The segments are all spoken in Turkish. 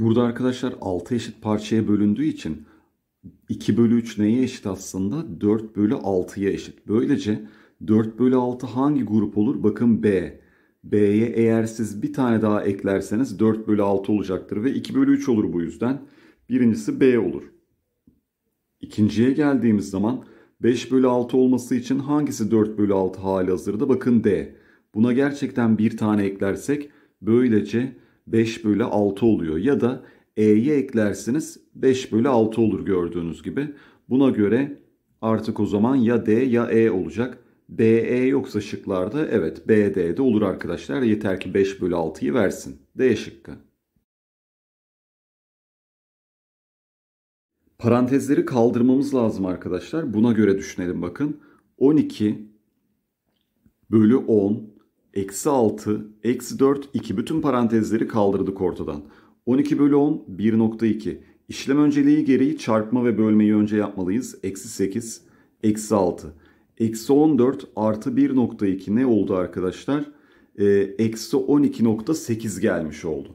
Burada arkadaşlar 6 eşit parçaya bölündüğü için 2 bölü 3 neye eşit aslında? 4 bölü 6'ya eşit. Böylece 4 bölü 6 hangi grup olur? Bakın B. B'ye eğer siz bir tane daha eklerseniz 4 bölü 6 olacaktır ve 2 bölü 3 olur bu yüzden. Birincisi B olur. İkinciye geldiğimiz zaman 5 bölü 6 olması için hangisi 4 bölü 6 hali hazırda? Bakın D. Buna gerçekten bir tane eklersek böylece 5 bölü 6 oluyor. Ya da E'ye eklersiniz 5 bölü 6 olur gördüğünüz gibi. Buna göre artık o zaman ya D ya E olacak. BE yoksa şıklarda evet BD'de olur arkadaşlar. Yeter ki 5 bölü 6'yı versin. D şıkkı. Parantezleri kaldırmamız lazım arkadaşlar. Buna göre düşünelim bakın. 12 bölü 10 eksi 6 eksi 4 2. Bütün parantezleri kaldırdık ortadan. 12 bölü 10 1.2. İşlem önceliği gereği çarpma ve bölmeyi önce yapmalıyız. Eksi 8 eksi 6. Eksi 14 artı 1.2 ne oldu arkadaşlar? Eksi 12.8 gelmiş oldu.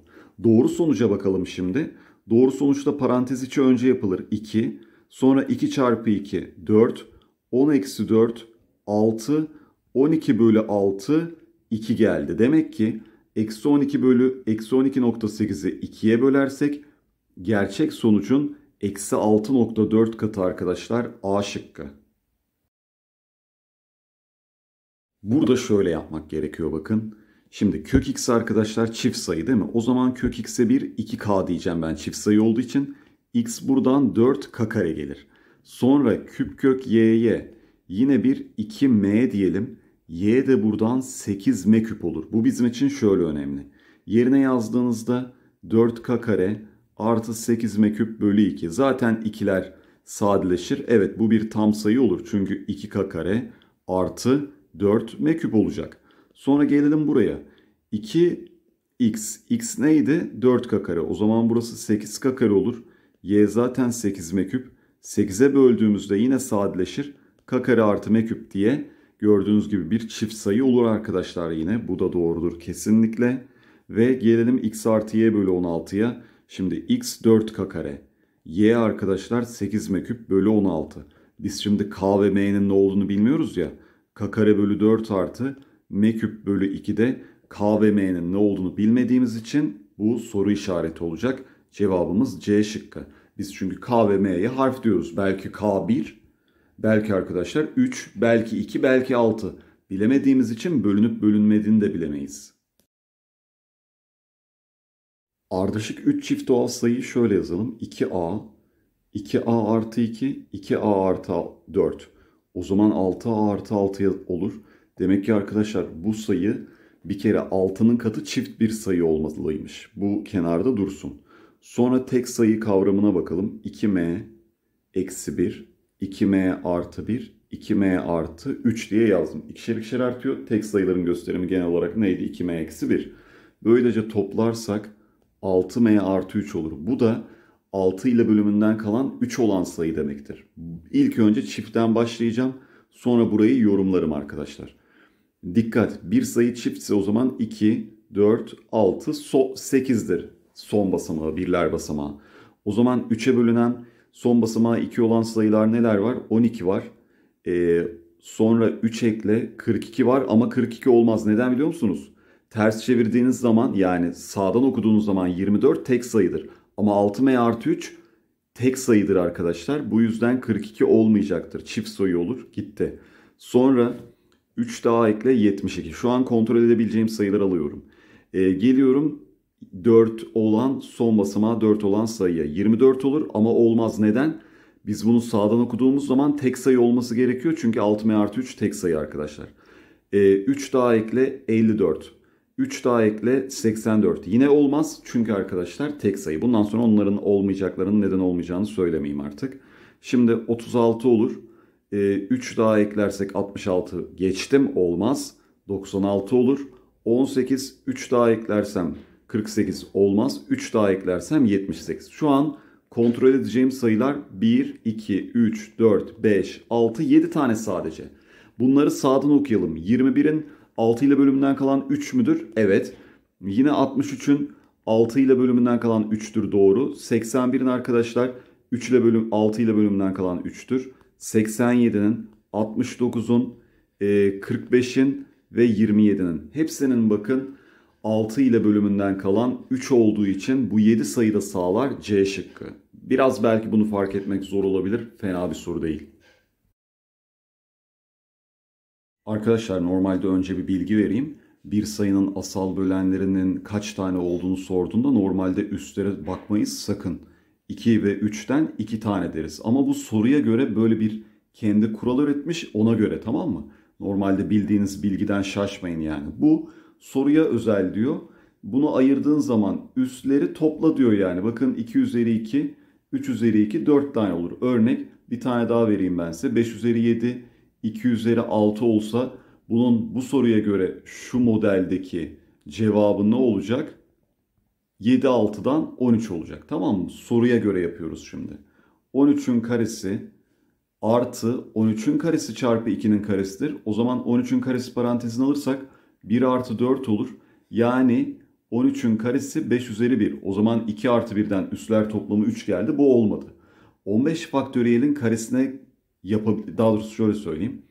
Doğru sonuca bakalım şimdi. Doğru sonuçta parantez içi önce yapılır. 2. Sonra 2 çarpı 2 4. 10 eksi 4 6. 12 bölü 6 2 geldi. Demek ki eksi 12 bölü eksi 12.8'i 2'ye bölersek gerçek sonucun eksi 6.4 katı arkadaşlar. A şıkkı. Burada şöyle yapmak gerekiyor bakın. Şimdi kök x arkadaşlar çift sayı değil mi? O zaman kök x'e bir 2k diyeceğim ben çift sayı olduğu için. X buradan 4k kare gelir. Sonra küp kök y'ye yine bir 2m diyelim. Y de buradan 8m küp olur. Bu bizim için şöyle önemli. Yerine yazdığınızda 4k kare artı 8m küp bölü 2. Zaten ikiler sadeleşir. Evet bu bir tam sayı olur. Çünkü 2k kare artı 4m küp olacak. Sonra gelelim buraya. 2x. X neydi? 4k kare. O zaman burası 8k kare olur. Y zaten 8m küp. 8'e böldüğümüzde yine sadeleşir. K kare artı m küp diye gördüğünüz gibi bir çift sayı olur arkadaşlar yine. Bu da doğrudur kesinlikle. Ve gelelim x artı y bölü 16'ya. Şimdi x 4k kare. Y arkadaşlar 8m küp bölü 16. Biz şimdi k ve m'nin ne olduğunu bilmiyoruz ya. K kare bölü 4 artı m küp bölü 2'de k ve m'nin ne olduğunu bilmediğimiz için bu soru işareti olacak. Cevabımız C şıkkı. Biz çünkü k ve m'ye harf diyoruz. Belki k1, belki arkadaşlar 3, belki 2, belki 6. Bilemediğimiz için bölünüp bölünmediğini de bilemeyiz. Ardışık 3 çift doğal sayıyı şöyle yazalım. 2a, 2a artı 2, 2a artı 4. O zaman 6a artı 6 olur. Demek ki arkadaşlar bu sayı bir kere 6'nın katı çift bir sayı olmalıymış. Bu kenarda dursun. Sonra tek sayı kavramına bakalım. 2m eksi 1, 2m artı 1, 2m artı 3 diye yazdım. İkişer ikişer artıyor. Tek sayıların gösterimi genel olarak neydi? 2m eksi 1. Böylece toplarsak 6m artı 3 olur. Bu da 6 ile bölümünden kalan 3 olan sayı demektir. İlk önce çiftten başlayacağım. Sonra burayı yorumlarım arkadaşlar. Dikkat! Bir sayı çiftse o zaman 2, 4, 6, 8'dir. Son basamağı, birler basamağı. O zaman 3'e bölünen son basamağı 2 olan sayılar neler var? 12 var. Sonra 3 ekle 42 var ama 42 olmaz. Neden biliyor musunuz? Ters çevirdiğiniz zaman yani sağdan okuduğunuz zaman 24 tek sayıdır. Ama 6m artı 3 tek sayıdır arkadaşlar. Bu yüzden 42 olmayacaktır. Çift sayı olur. Gitti. Sonra 3 daha ekle 72. Şu an kontrol edebileceğim sayıları alıyorum. Geliyorum 4 olan son basamağı 4 olan sayıya. 24 olur ama olmaz. Neden? Biz bunu sağdan okuduğumuz zaman tek sayı olması gerekiyor. Çünkü 6m artı 3 tek sayı arkadaşlar. 3 daha ekle 54. 3 daha ekle 84. Yine olmaz çünkü arkadaşlar tek sayı. Bundan sonra onların olmayacaklarının neden olmayacağını söylemeyeyim artık. Şimdi 36 olur. 3 daha eklersek 66 geçtim olmaz. 96 olur. 18 3 daha eklersem 48 olmaz. 3 daha eklersem 78. Şu an kontrol edeceğim sayılar 1, 2, 3, 4, 5, 6, 7 tane sadece. Bunları sağdan okuyalım. 21'in 6 ile bölümünden kalan 3 müdür? Evet. Yine 63'ün 6 ile bölümünden kalan 3'tür, doğru. 81'in arkadaşlar 6 ile bölümünden kalan 3'tür. 87'nin, 69'un, 45'in ve 27'nin. Hepsinin bakın 6 ile bölümünden kalan 3 olduğu için bu 7 sayı da sağlar C şıkkı. Biraz belki bunu fark etmek zor olabilir. Fena bir soru değil. Arkadaşlar normalde önce bir bilgi vereyim. Bir sayının asal bölenlerinin kaç tane olduğunu sorduğunda normalde üstlere bakmayız sakın. 2 ve 3'ten 2 tane deriz. Ama bu soruya göre böyle bir kendi kural öğretmiş, ona göre, tamam mı? Normalde bildiğiniz bilgiden şaşmayın yani. Bu soruya özel diyor. Bunu ayırdığın zaman üstleri topla diyor yani. Bakın 2 üzeri 2, 3 üzeri 2, 4 tane olur. Örnek bir tane daha vereyim ben size. 5 üzeri 7, 2 üzeri 6 olsa bunun bu soruya göre şu modeldeki cevabı ne olacak? 7 6'dan 13 olacak, tamam mı? Soruya göre yapıyoruz şimdi. 13'ün karesi artı 13'ün karesi çarpı 2'nin karesidir. O zaman 13'ün karesi parantezine alırsak 1 artı 4 olur. Yani 13'ün karesi 5 üzeri 1. O zaman 2 artı 1'den üsler toplamı 3 geldi. Bu olmadı. 15 faktöriyelin karesine yapabiliriz. Daha doğrusu şöyle söyleyeyim.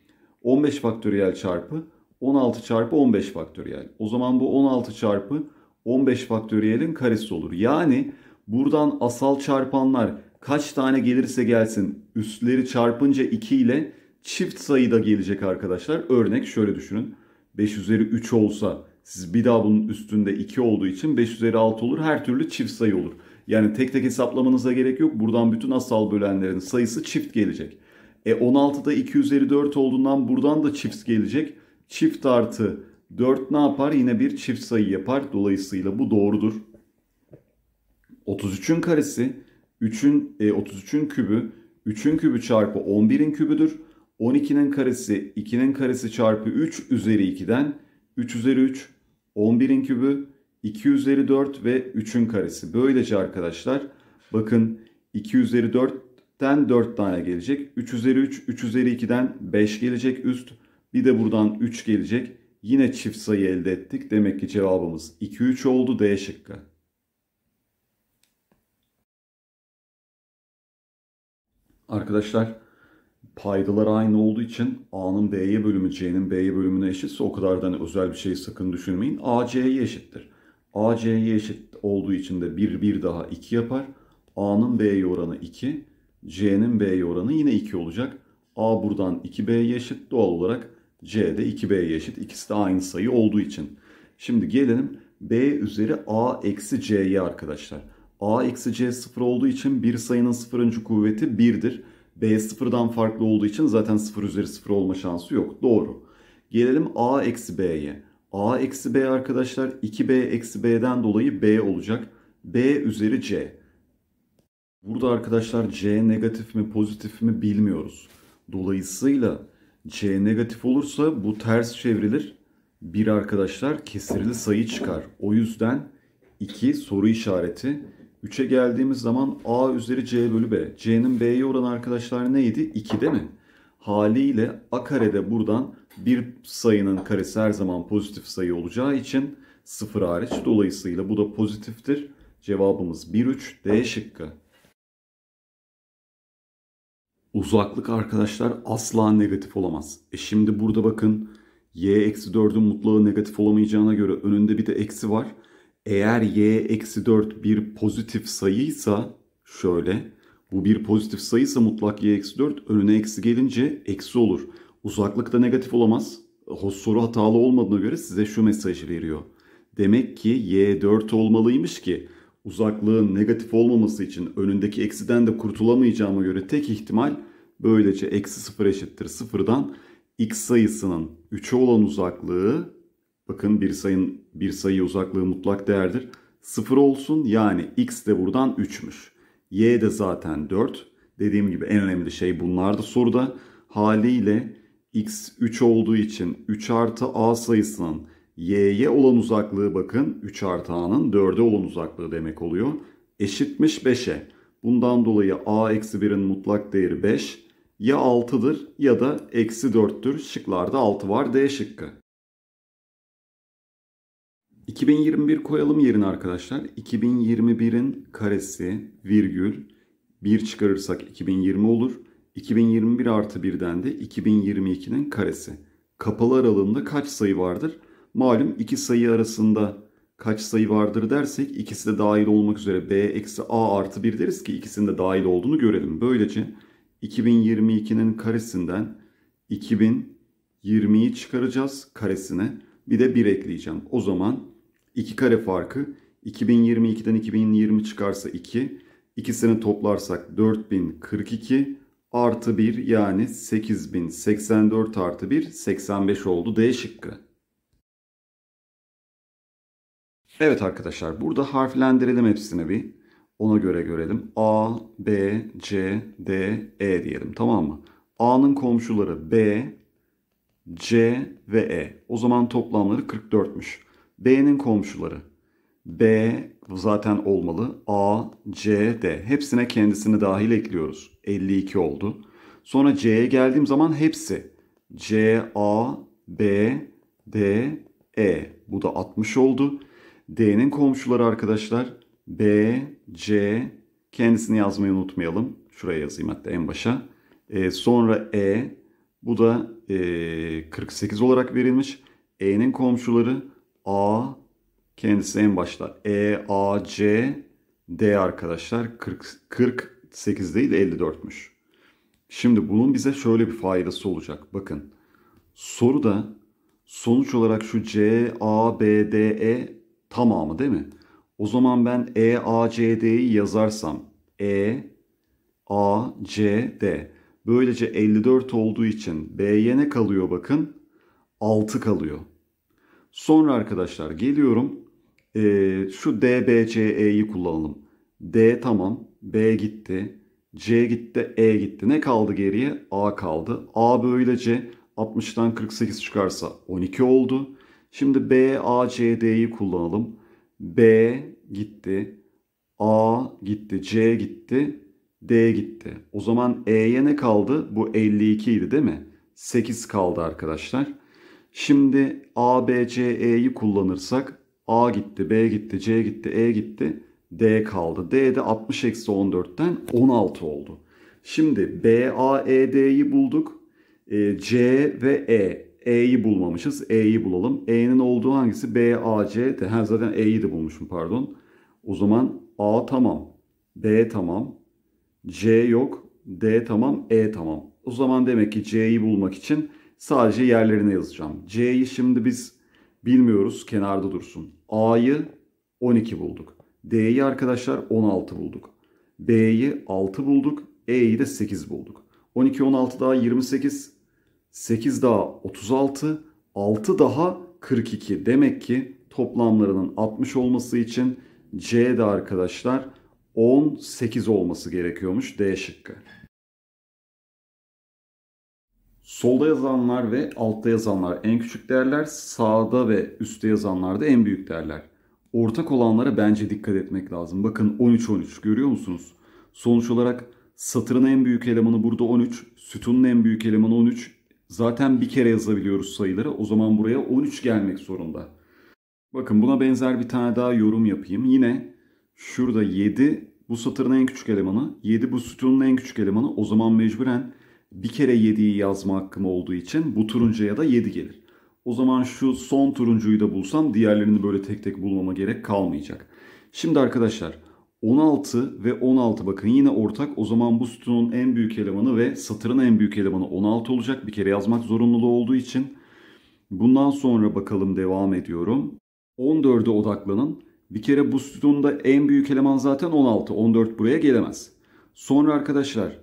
15 faktöriyel çarpı 16 çarpı 15 faktöriyel. O zaman bu 16 çarpı 15 faktöriyelin karesi olur. Yani buradan asal çarpanlar kaç tane gelirse gelsin üstleri çarpınca 2 ile çift sayıda gelecek arkadaşlar. Örnek şöyle düşünün. 5 üzeri 3 olsa siz bir daha bunun üstünde 2 olduğu için 5 üzeri 6 olur. Her türlü çift sayı olur. Yani tek tek hesaplamanıza gerek yok. Buradan bütün asal bölenlerin sayısı çift gelecek. 16'da 2 üzeri 4 olduğundan buradan da çift gelecek. Çift artı 4 ne yapar? Yine bir çift sayı yapar. Dolayısıyla bu doğrudur. 33'ün karesi 33'ün kübü 3'ün kübü çarpı 11'in kübüdür. 12'nin karesi 2'nin karesi çarpı 3 üzeri 2'den 3 üzeri 3, 11'in kübü, 2 üzeri 4 ve 3'ün karesi. Böylece arkadaşlar bakın 2 üzeri 4'ten 4 tane gelecek. 3 üzeri 3, 3 üzeri 2'den 5 gelecek üst. Bir de buradan 3 gelecek. Yine çift sayı elde ettik. Demek ki cevabımız 2, 3 oldu. D şıkkı. Arkadaşlar paydalar aynı olduğu için A'nın B'ye bölümü C'nin B'ye bölümüne eşitse o kadardan özel bir şey sakın düşünmeyin. A C'ye eşittir. A C'ye eşit olduğu için de 1 1 daha 2 yapar. A'nın B'ye oranı 2. C'nin B'ye oranı yine 2 olacak. A buradan 2B'ye eşit. Doğal olarak C de 2B'ye eşit. İkisi de aynı sayı olduğu için. Şimdi gelelim B üzeri A eksi C'ye arkadaşlar. A eksi C 0 olduğu için bir sayının 0. kuvveti 1'dir. B 0'dan farklı olduğu için zaten 0 üzeri 0 olma şansı yok. Doğru. Gelelim A eksi B'ye. A eksi B arkadaşlar 2B eksi B'den dolayı B olacak. B üzeri C. Burada arkadaşlar C negatif mi pozitif mi bilmiyoruz. Dolayısıyla C negatif olursa bu ters çevrilir. 1 arkadaşlar kesirli sayı çıkar. O yüzden 2 soru işareti. 3'e geldiğimiz zaman A üzeri C bölü B. C'nin B'ye oranı arkadaşlar neydi? 2 değil mi? Haliyle A karede buradan bir sayının karesi her zaman pozitif sayı olacağı için 0 hariç. Dolayısıyla bu da pozitiftir. Cevabımız 1, 3, D şıkkı. Uzaklık arkadaşlar asla negatif olamaz. Şimdi burada bakın y eksi 4'ün mutlağı negatif olamayacağına göre önünde bir de eksi var. Eğer y eksi 4 bir pozitif sayıysa şöyle, bu bir pozitif sayıysa mutlak y eksi 4 önüne eksi gelince eksi olur. Uzaklık da negatif olamaz. Soru hatalı olmadığına göre size şu mesajı veriyor. Demek ki y 4 olmalıymış ki uzaklığın negatif olmaması için önündeki eksiden de kurtulamayacağıma göre tek ihtimal böylece eksi 0 eşittir 0'dan x sayısının 3'e olan uzaklığı. Bakın bir sayı uzaklığı mutlak değerdir. 0 olsun, yani x de buradan 3'müş. Y de zaten 4. Dediğim gibi en önemli şey bunlar da soruda. Haliyle x 3 olduğu için 3 artı a sayısının y'ye olan uzaklığı bakın 3 artı a'nın 4'e olan uzaklığı demek oluyor. Eşitmiş 5'e. Bundan dolayı a eksi 1'in mutlak değeri 5. Ya 6'dır ya da eksi 4'tür. Şıklarda 6 var. D şıkkı. 2021 koyalım yerine arkadaşlar. 2021'in karesi virgül 1 çıkarırsak 2020 olur. 2021 artı 1'den de 2022'nin karesi. Kapalı aralığında kaç sayı vardır? Malum iki sayı arasında kaç sayı vardır dersek ikisi de dahil olmak üzere b eksi a artı 1 deriz ki ikisinin de dahil olduğunu görelim. Böylece 2022'nin karesinden 2020'yi çıkaracağız karesine. Bir de 1 ekleyeceğim. O zaman 2 kare farkı 2022'den 2020 çıkarsa 2. İkisini toplarsak 4042 artı 1 yani 8084 artı 1 85 oldu. D şıkkı. Evet arkadaşlar, burada harflendirelim hepsini bir. Ona göre görelim. A, B, C, D, E diyelim, tamam mı? A'nın komşuları B, C ve E. O zaman toplamları 44'müş. B'nin komşuları B zaten olmalı. A, C, D. Hepsine kendisini dahil ekliyoruz. 52 oldu. Sonra C'ye geldiğim zaman hepsi C, A, B, D, E. Bu da 60 oldu. D'nin komşuları arkadaşlar B, C, kendisini yazmayı unutmayalım. Şuraya yazayım hatta en başa. Sonra E, bu da 48 olarak verilmiş. E'nin komşuları A, kendisi en başta. E, A, C, D arkadaşlar 48 değil 54'müş. Şimdi bunun bize şöyle bir faydası olacak. Bakın soruda sonuç olarak şu C, A, B, D, E tamamı değil mi? O zaman ben E, A, C, D'yi yazarsam E, A, C, D. Böylece 54 olduğu için B'ye ne kalıyor bakın? 6 kalıyor. Sonra arkadaşlar geliyorum. Şu D, B, C, E'yi kullanalım. D tamam. B gitti. C gitti. E gitti. Ne kaldı geriye? A kaldı. A böylece 60'tan 48 çıkarsa 12 oldu. Şimdi B, A, C, D'yi kullanalım. B gitti. A gitti. C gitti. D gitti. O zaman E'ye ne kaldı? Bu 52 idi değil mi? 8 kaldı arkadaşlar. Şimdi A, B, C, E'yi kullanırsak A gitti, B gitti, C gitti, E gitti, D kaldı. D'de 60-14'ten 16 oldu. Şimdi B, A, E, D'yi bulduk. C ve E. E'yi bulmamışız. E'yi bulalım. E'nin olduğu hangisi? B, A, C, D. Zaten E'yi de bulmuşum pardon. O zaman A tamam. B tamam. C yok. D tamam. E tamam. O zaman demek ki C'yi bulmak için sadece yerlerine yazacağım. C'yi şimdi biz bilmiyoruz. Kenarda dursun. A'yı 12 bulduk. D'yi arkadaşlar 16 bulduk. B'yi 6 bulduk. E'yi de 8 bulduk. 12, 16 daha 28. 8 daha 36. 6 daha 42. Demek ki toplamlarının 60 olması için C'de arkadaşlar 18 olması gerekiyormuş. D şıkkı. Solda yazanlar ve altta yazanlar en küçük değerler, sağda ve üstte yazanlar da en büyük değerler. Ortak olanlara bence dikkat etmek lazım. Bakın 13-13 görüyor musunuz? Sonuç olarak satırın en büyük elemanı burada 13, sütunun en büyük elemanı 13. Zaten bir kere yazabiliyoruz sayıları. O zaman buraya 13 gelmek zorunda. Bakın buna benzer bir tane daha yorum yapayım. Yine şurada 7 bu satırın en küçük elemanı, 7 bu sütunun en küçük elemanı. O zaman mecburen bir kere 7'yi yazma hakkım olduğu için bu turuncuya da 7 gelir. O zaman şu son turuncuyu da bulsam diğerlerini böyle tek tek bulmama gerek kalmayacak. Şimdi arkadaşlar 16 ve 16 bakın yine ortak. O zaman bu sütunun en büyük elemanı ve satırın en büyük elemanı 16 olacak. Bir kere yazmak zorunluluğu olduğu için. Bundan sonra bakalım devam ediyorum. 14'e odaklanın. Bir kere bu sütunda en büyük eleman zaten 16. 14 buraya gelemez. Sonra arkadaşlar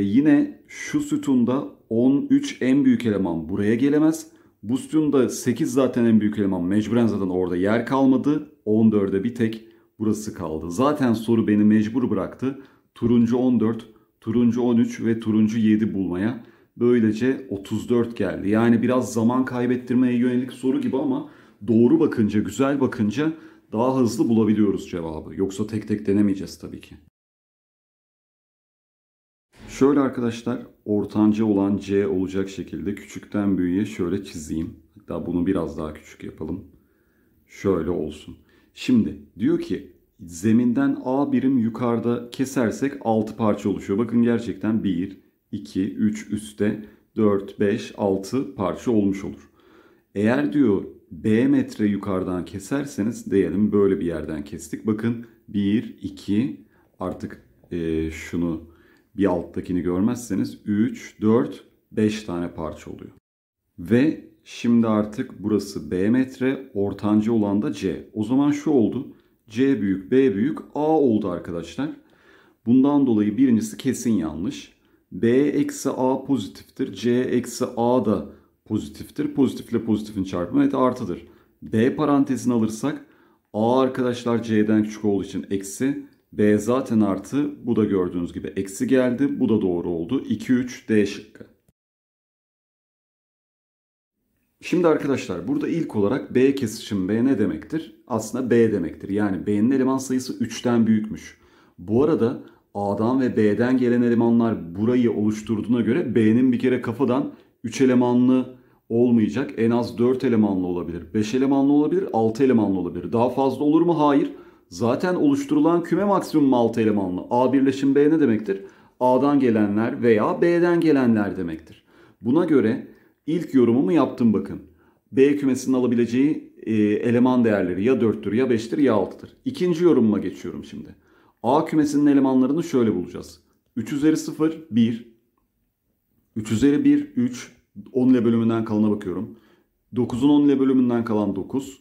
yine şu sütunda 13 en büyük eleman buraya gelemez. Bu sütunda 8 zaten en büyük eleman. Mecburen zaten orada yer kalmadı. 14'e bir tek burası kaldı. Zaten soru beni mecbur bıraktı. Turuncu 14, turuncu 13 ve turuncu 7 bulmaya. Böylece 34 geldi. Yani biraz zaman kaybettirmeye yönelik soru gibi ama doğru bakınca, güzel bakınca daha hızlı bulabiliyoruz cevabı. Yoksa tek tek denemeyeceğiz tabii ki. Şöyle arkadaşlar, ortanca olan C olacak şekilde küçükten büyüğe şöyle çizeyim. Hatta bunu biraz daha küçük yapalım. şöyle olsun. Şimdi diyor ki zeminden A birim yukarıda kesersek 6 parça oluşuyor. Bakın gerçekten 1, 2, 3 üstte 4, 5, 6 parça olmuş olur. Eğer diyor B metre yukarıdan keserseniz, diyelim böyle bir yerden kestik. Bakın 1, 2 artık şunu bir alttakini görmezseniz 3, 4, 5 tane parça oluyor. Ve şimdi artık burası B metre, ortanca olan da C. O zaman şu oldu. C büyük, B büyük, A oldu arkadaşlar. Bundan dolayı birincisi kesin yanlış. B eksi A pozitiftir. C eksi A da pozitiftir. Pozitifle pozitifin çarpımı evet artıdır. B parantezini alırsak A arkadaşlar C'den küçük olduğu için eksi. B zaten artı. Bu da gördüğünüz gibi eksi geldi. Bu da doğru oldu. 2, 3, D şıkkı. Şimdi arkadaşlar burada ilk olarak B kesişim B ne demektir? Aslında B demektir. Yani B'nin eleman sayısı 3'ten büyükmüş. Bu arada A'dan ve B'den gelen elemanlar burayı oluşturduğuna göre B'nin bir kere kafadan 3 elemanlı olmayacak. En az 4 elemanlı olabilir. 5 elemanlı olabilir. 6 elemanlı olabilir. Daha fazla olur mu? Hayır. Zaten oluşturulan küme maksimum 6 elemanlı. A birleşim B ne demektir? A'dan gelenler veya B'den gelenler demektir. Buna göre İlk yorumumu yaptım bakın. B kümesinin alabileceği eleman değerleri ya 4'tür ya 5'tir ya 6'tır. İkinci yorumuma geçiyorum şimdi. A kümesinin elemanlarını şöyle bulacağız. 3 üzeri 0, 1. 3 üzeri 1, 3. 10 ile bölümünden kalana bakıyorum. 9'un 10 ile bölümünden kalan 9.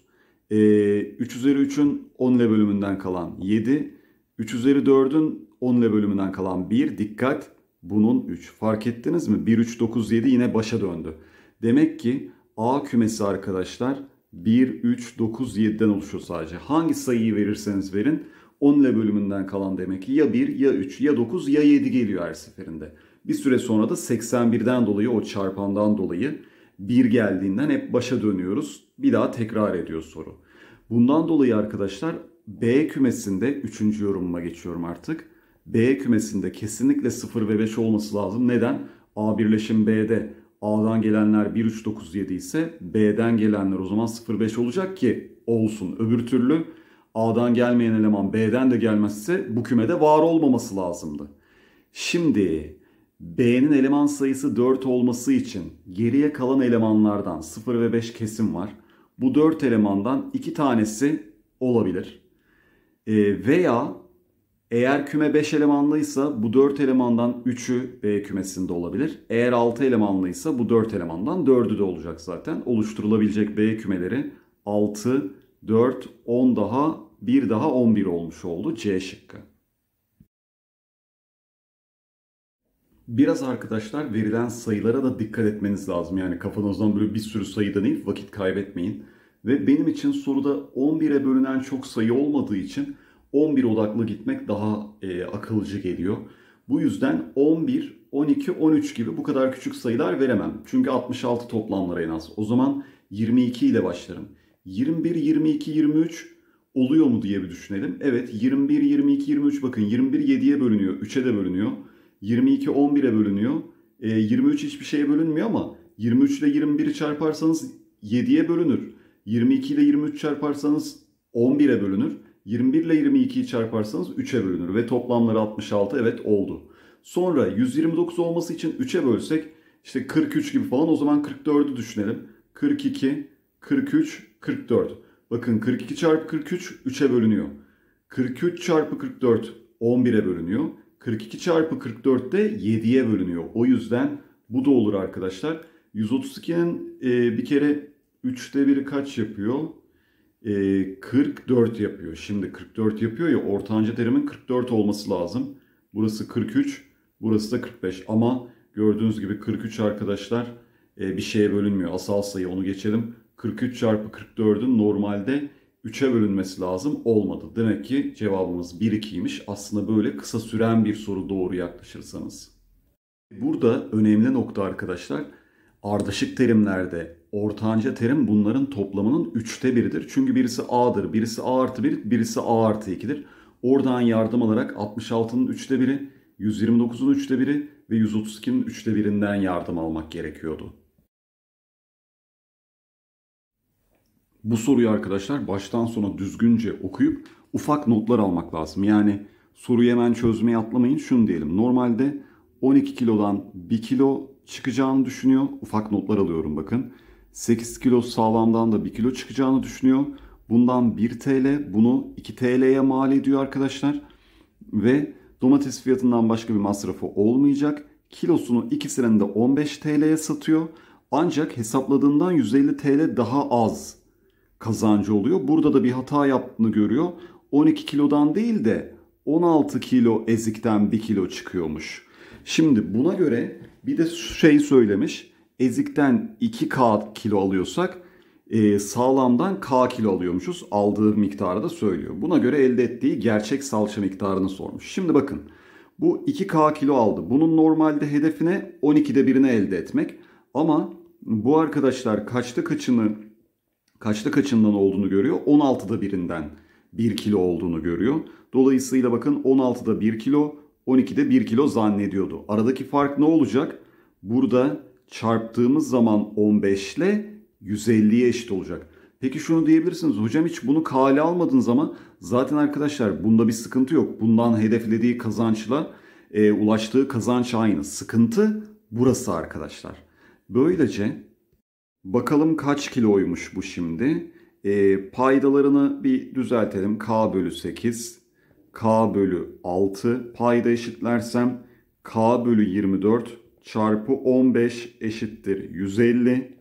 3 üzeri 3'ün 10 ile bölümünden kalan 7. 3 üzeri 4'ün 10 ile bölümünden kalan 1. Dikkat! Bunun 3. Fark ettiniz mi? 1, 3, 9, 7 yine başa döndü. Demek ki A kümesi arkadaşlar 1, 3, 9, 7'den oluşuyor sadece. Hangi sayıyı verirseniz verin 10 ile bölümünden kalan demek ki ya 1, ya 3, ya 9, ya 7 geliyor her seferinde. Bir süre sonra da 81'den dolayı o çarpandan dolayı 1 geldiğinden hep başa dönüyoruz. Bir daha tekrar ediyor soru. Bundan dolayı arkadaşlar B kümesinde 3. yorumuma geçiyorum artık. B kümesinde kesinlikle 0 ve 5 olması lazım. Neden? A birleşim B'de A'dan gelenler 1, 3, 9, 7 ise B'den gelenler o zaman 0, 5 olacak ki olsun. Öbür türlü A'dan gelmeyen eleman B'den de gelmezse bu kümede var olmaması lazımdı. Şimdi B'nin eleman sayısı 4 olması için geriye kalan elemanlardan 0 ve 5 kesim var. Bu 4 elemandan 2 tanesi olabilir. Veya eğer küme 5 elemanlıysa bu 4 elemandan 3'ü B kümesinde olabilir. Eğer 6 elemanlıysa bu 4 elemandan 4'ü de olacak zaten. Oluşturulabilecek B kümeleri 6, 4, 10 daha, 1 daha 11 olmuş oldu. C şıkkı. Biraz arkadaşlar verilen sayılara da dikkat etmeniz lazım. Yani kafanızdan böyle bir sürü sayıdan değil, vakit kaybetmeyin. Ve benim için soruda 11'e bölünen çok sayı olmadığı için 11 odaklı gitmek daha akılcı geliyor. Bu yüzden 11, 12, 13 gibi bu kadar küçük sayılar veremem. Çünkü 66 toplamlar en az. O zaman 22 ile başlarım. 21, 22, 23 oluyor mu diye bir düşünelim. Evet 21, 22, 23 bakın 21 7'ye bölünüyor. 3'e de bölünüyor. 22 11'e bölünüyor. 23 hiçbir şeye bölünmüyor ama 23 ile 21'i çarparsanız 7'ye bölünür. 22 ile 23 çarparsanız 11'e bölünür. 21 ile 22'yi çarparsanız 3'e bölünür ve toplamları 66 evet oldu. Sonra 129 olması için 3'e bölsek işte 43 gibi falan o zaman 44'ü düşünelim. 42, 43, 44. Bakın 42 çarpı 43 3'e bölünüyor. 43 çarpı 44 11'e bölünüyor. 42 çarpı 44 de 7'ye bölünüyor. O yüzden bu da olur arkadaşlar. 132'nin bir kere 3'te 1'i kaç yapıyor? 44 yapıyor. Şimdi 44 yapıyor ya ortanca terimin 44 olması lazım. Burası 43, burası da 45. Ama gördüğünüz gibi 43 arkadaşlar bir şeye bölünmüyor. Asal sayı onu geçelim. 43 çarpı 44'ün normalde 3'e bölünmesi lazım. Olmadı. Demek ki cevabımız 1-2'ymiş. Aslında böyle kısa süren bir soru doğru yaklaşırsanız. Burada önemli nokta arkadaşlar ardışık terimlerde ortanca terim bunların toplamının 3'te 1'idir. Çünkü birisi A'dır, birisi A artı 1, birisi A artı 2'dir. Oradan yardım alarak 66'nın 3'te 1'i, 129'un 3'te 1'i ve 132'nin 3'te 1'inden yardım almak gerekiyordu. bu soruyu arkadaşlar baştan sona düzgünce okuyup ufak notlar almak lazım. Yani soruyu hemen çözmeye atlamayın. Şunu diyelim. Normalde 12 kilodan 1 kilo çıkacağını düşünüyor. Ufak notlar alıyorum bakın. 8 kilo sağlamdan da 1 kilo çıkacağını düşünüyor. Bundan 1 TL bunu 2 TL'ye mal ediyor arkadaşlar. Ve domates fiyatından başka bir masrafı olmayacak. Kilosunu ikisinin de 15 TL'ye satıyor. Ancak hesapladığından 150 TL daha az kazancı oluyor. Burada da bir hata yaptığını görüyor. 12 kilodan değil de 16 kilo ezikten 1 kilo çıkıyormuş. Şimdi buna göre bir de şey söylemiş. Ezikten 2K kilo alıyorsak sağlamdan K kilo alıyormuşuz. Aldığı miktarı da söylüyor. Buna göre elde ettiği gerçek salça miktarını sormuş. Şimdi bakın bu 2K kilo aldı. Bunun normalde hedefine 12'de birini elde etmek. Ama bu arkadaşlar kaçta kaçından olduğunu görüyor. 16'da birinden 1 kilo olduğunu görüyor. Dolayısıyla bakın 16'da 1 kilo, 12'de 1 kilo zannediyordu. Aradaki fark ne olacak? Burada çarptığımız zaman 15 ile 150'ye eşit olacak. Peki şunu diyebilirsiniz. Hocam hiç bunu kale almadınız ama zaten arkadaşlar bunda bir sıkıntı yok. Bundan hedeflediği kazançla ulaştığı kazanç aynı. Sıkıntı burası arkadaşlar. Böylece bakalım kaç kiloymuş bu şimdi. Paydalarını bir düzeltelim. K bölü 8, K bölü 6 payda eşitlersem K bölü 24 çarpı 15 eşittir 150.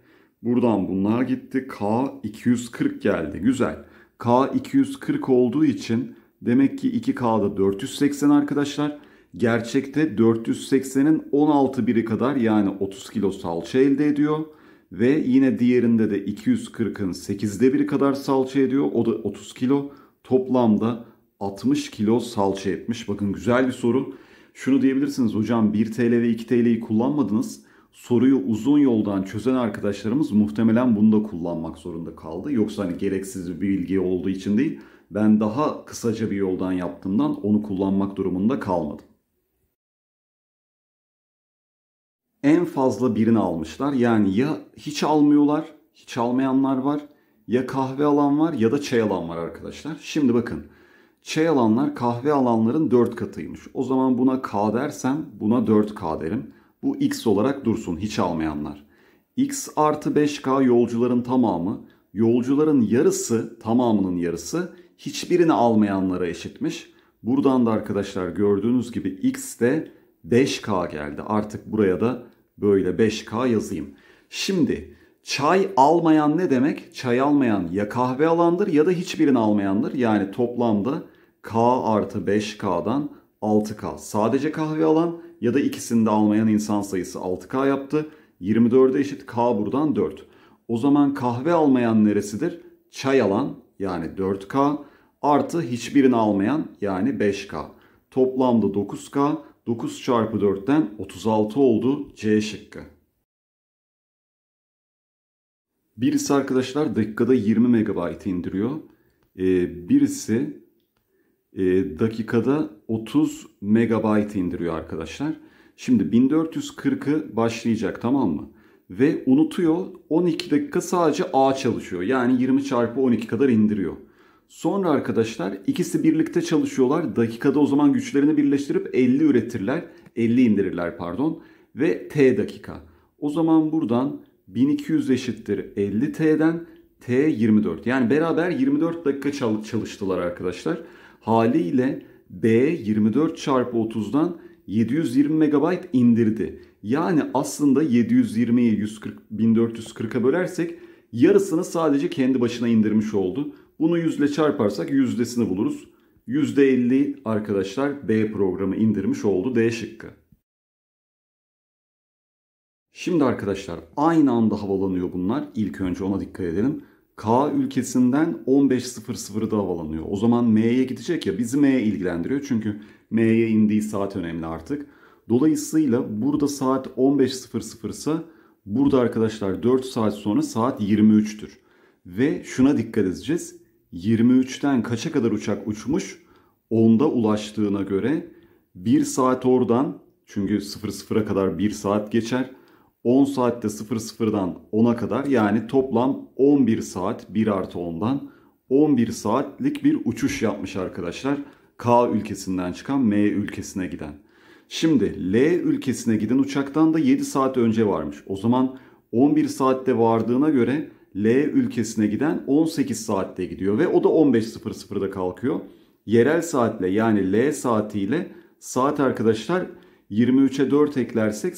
Buradan bunlar gitti. K 240 geldi. Güzel. K 240 olduğu için demek ki 2K'da 480 arkadaşlar. Gerçekte 480'in 16 biri kadar yani 30 kilo salça elde ediyor. Ve yine diğerinde de 240'ın 8'de biri kadar salça ediyor. O da 30 kilo. Toplamda 60 kilo salça etmiş. Bakın güzel bir soru. Şunu diyebilirsiniz hocam 1 TL ve 2 TL'yi kullanmadınız. Soruyu uzun yoldan çözen arkadaşlarımız muhtemelen bunu da kullanmak zorunda kaldı. Yoksa hani gereksiz bir bilgi olduğu için değil. Ben daha kısaca bir yoldan yaptığımdan onu kullanmak durumunda kalmadım. En fazla birini almışlar. Yani ya hiç almıyorlar, hiç almayanlar var. Ya kahve alan var ya da çay alan var arkadaşlar. Şimdi bakın. Çay alanlar kahve alanların 4 katıymış. O zaman buna K dersem buna 4K derim. Bu X olarak dursun hiç almayanlar. X artı 5K yolcuların tamamı. Yolcuların yarısı, tamamının yarısı hiçbirini almayanlara eşitmiş. Buradan da arkadaşlar gördüğünüz gibi X de 5K geldi. Artık buraya da böyle 5K yazayım. Şimdi çay almayan ne demek? Çay almayan ya kahve alandır ya da hiçbirini almayandır. Yani toplamda K artı 5K'dan 6K. Sadece kahve alan ya da ikisini de almayan insan sayısı 6K yaptı. 24'e eşit K buradan 4. O zaman kahve almayan neresidir? Çay alan yani 4K artı hiçbirini almayan yani 5K. Toplamda 9K. 9 çarpı 4'ten 36 oldu C şıkkı. Birisi arkadaşlar dakikada 20 MB indiriyor. Birisi dakikada 30 MB indiriyor arkadaşlar. Şimdi 1440'ı başlayacak tamam mı? Ve unutuyor 12 dakika sadece A çalışıyor. Yani 20 çarpı 12 kadar indiriyor. Sonra arkadaşlar ikisi birlikte çalışıyorlar. Dakikada o zaman güçlerini birleştirip 50 üretirler. 50 indirirler pardon. Ve T dakika. O zaman buradan 1200 eşittir 50 T'den T 24. Yani beraber 24 dakika çalıştılar arkadaşlar. Haliyle B 24 çarpı 30'dan 720 MB indirdi. Yani aslında 720'yi 1440'a bölersek yarısını sadece kendi başına indirmiş oldu. Bunu 100 ile çarparsak yüzdesini buluruz. %50 arkadaşlar B programı indirmiş oldu. D şıkkı. Şimdi arkadaşlar aynı anda havalanıyor bunlar. İlk önce ona dikkat edelim. K ülkesinden 15.00'da havalanıyor. O zaman M'ye gidecek ya bizi M'ye ilgilendiriyor. Çünkü M'ye indiği saat önemli artık. Dolayısıyla burada saat 15.00 ise burada arkadaşlar 4 saat sonra saat 23'tür. Ve şuna dikkat edeceğiz. 23'ten kaça kadar uçak uçmuş? 10'da ulaştığına göre 1 saat oradan çünkü 00'a kadar 1 saat geçer. 10 saatte 00'dan 10'a kadar, yani toplam 11 saat 1 artı 10'dan 11 saatlik bir uçuş yapmış arkadaşlar. K ülkesinden çıkan M ülkesine giden. Şimdi L ülkesine giden uçaktan da 7 saat önce varmış. O zaman 11 saatte vardığına göre L ülkesine giden 18 saatte gidiyor ve o da 15.00'da kalkıyor. Yerel saatle, yani L saatiyle saat arkadaşlar 23'e 4 eklersek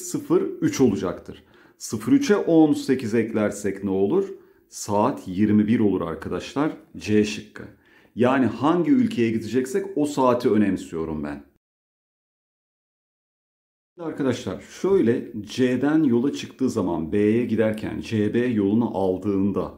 03 olacaktır. 03'e 18 eklersek ne olur? Saat 21 olur arkadaşlar. C şıkkı. Yani hangi ülkeye gideceksek o saati önemsiyorum ben. Arkadaşlar şöyle, C'den yola çıktığı zaman B'ye giderken CB yolunu aldığında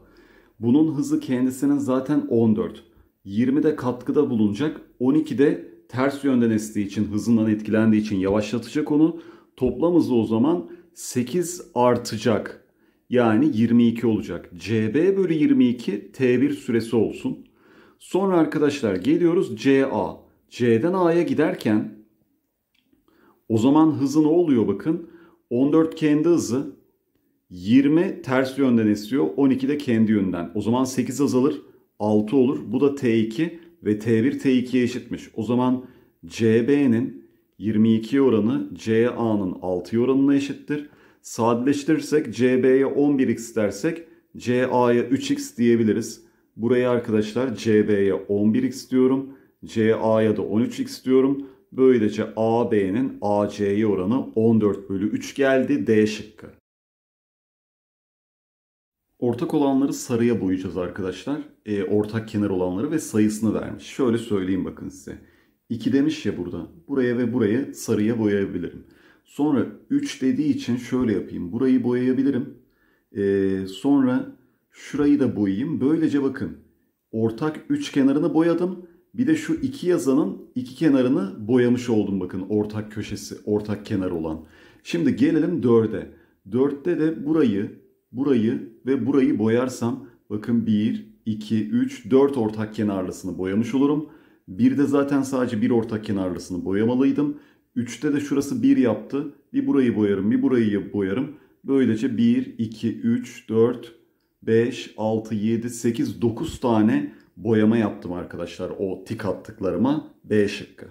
bunun hızı kendisinin zaten 14. 20'de katkıda bulunacak, 12'de ters yönden estiği için, hızından etkilendiği için yavaşlatacak onu. Toplam hızı o zaman 8 artacak. Yani 22 olacak. CB bölü 22 T1 süresi olsun. Sonra arkadaşlar geliyoruz CA. C'den A'ya giderken o zaman hızı ne oluyor bakın. 14 kendi hızı, 20 ters yönden esiyor, 12 de kendi yönden. O zaman 8 azalır, 6 olur. Bu da T2 ve T1 T2'ye eşitmiş. O zaman CB'nin 22 oranı CA'nın 6 oranına eşittir. Sadeleştirirsek CB'ye 11x dersek CA'ya 3x diyebiliriz. Buraya arkadaşlar CB'ye 11x diyorum. CA'ya da 13x diyorum. Böylece AB'nin AC'ye oranı 14/3 geldi. D şıkkı. Ortak olanları sarıya boyayacağız arkadaşlar. Ortak kenar olanları ve sayısını vermiş. Şöyle söyleyeyim bakın size. 2 demiş ya burada. Buraya ve buraya sarıya boyayabilirim. Sonra 3 dediği için şöyle yapayım. Burayı boyayabilirim. Sonra şurayı da boyayayım. Böylece bakın. Ortak 3 kenarını boyadım. Bir de şu 2 yazanın 2 kenarını boyamış oldum bakın. Ortak köşesi, ortak kenar olan. Şimdi gelelim 4'e. 4'te de burayı, burayı ve burayı boyarsam bakın 1, 2, 3, 4 ortak kenarlısını boyamış olurum. 1'de zaten sadece bir ortak kenarlısını boyamalıydım. 3'te de şurası 1 yaptı. Bir burayı boyarım, bir burayı boyarım. Böylece 1, 2, 3, 4, 5, 6, 7, 8, 9 tane boyama yaptım arkadaşlar. O tik attıklarıma. B şıkkı.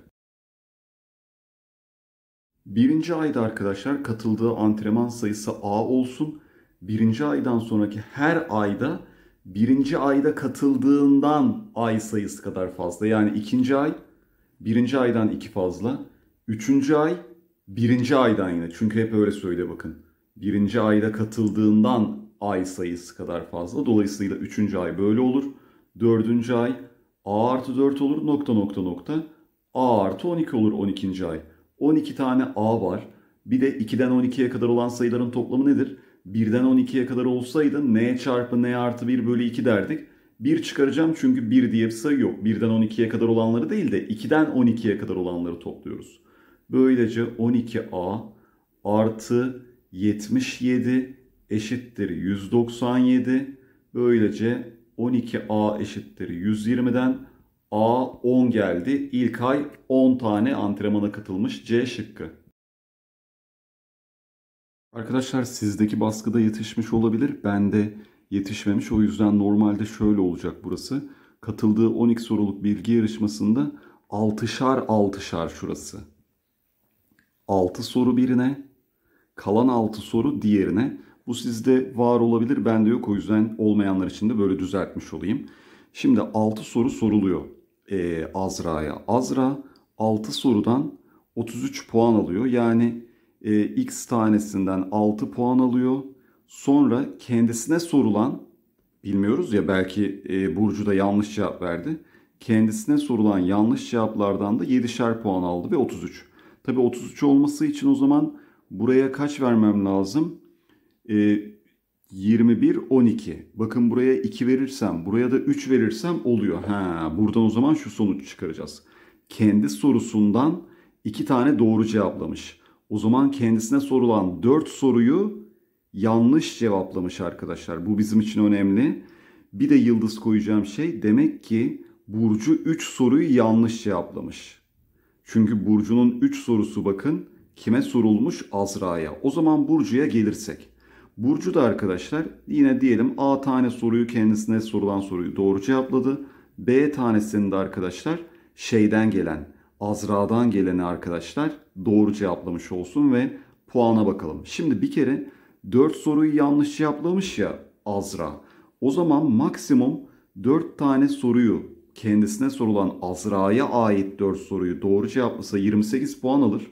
Birinci ayda arkadaşlar katıldığı antrenman sayısı A olsun. Birinci aydan sonraki her ayda birinci ayda katıldığından ay sayısı kadar fazla. Yani ikinci ay birinci aydan 2 fazla. Üçüncü ay birinci aydan yine. Çünkü hep öyle söyle bakın. Birinci ayda katıldığından ay sayısı kadar fazla. Dolayısıyla üçüncü ay böyle olur. Dördüncü ay A artı 4 olur nokta nokta nokta. A artı 12 olur 12. ay. 12 tane A var. Bir de 2'den 12'ye kadar olan sayıların toplamı nedir? 1'den 12'ye kadar olsaydı n çarpı n artı 1 bölü 2 derdik. 1 çıkaracağım çünkü 1 diye bir sayı yok. 1'den 12'ye kadar olanları değil de 2'den 12'ye kadar olanları topluyoruz. Böylece 12A artı 77 eşittir 197. Böylece 12A eşittir 120'den A 10 geldi. İlk ay 10 tane antrenmana katılmış. C şıkkı. Arkadaşlar sizdeki baskıda yetişmiş olabilir. Bende yetişmemiş. O yüzden normalde şöyle olacak burası. Katıldığı 12 soruluk bilgi yarışmasında 6'şar 6'şar şurası. 6 soru birine, kalan 6 soru diğerine. Bu sizde var olabilir, bende yok. O yüzden olmayanlar için de böyle düzeltmiş olayım. Şimdi 6 soru soruluyor Azra'ya. Azra 6 sorudan 33 puan alıyor. Yani X tanesinden 6 puan alıyor. Sonra kendisine sorulan, bilmiyoruz ya belki Burcu da yanlış cevap verdi. Kendisine sorulan yanlış cevaplardan da 7'şer puan aldı ve 33. Tabii 33 olması için o zaman buraya kaç vermem lazım? 21, 12. Bakın buraya 2 verirsem, buraya da 3 verirsem oluyor. Ha, buradan o zaman şu sonuç çıkaracağız. Kendi sorusundan 2 tane doğru cevaplamış. O zaman kendisine sorulan 4 soruyu yanlış cevaplamış arkadaşlar. Bu bizim için önemli. Bir de yıldız koyacağım şey. Demek ki Burcu 3 soruyu yanlış cevaplamış. Çünkü Burcu'nun 3 sorusu bakın Kime sorulmuş? Azra'ya. O zaman Burcu'ya gelirsek. Burcu da arkadaşlar yine diyelim A tane soruyu, kendisine sorulan soruyu doğru cevapladı. B tanesini de arkadaşlar şeyden gelen, Azra'dan geleni arkadaşlar doğru cevaplamış olsun ve puana bakalım. Şimdi bir kere 4 soruyu yanlış cevaplamış ya Azra. O zaman maksimum 4 tane soruyu, kendisine sorulan Azra'ya ait 4 soruyu doğru cevaplasa 28 puan alır.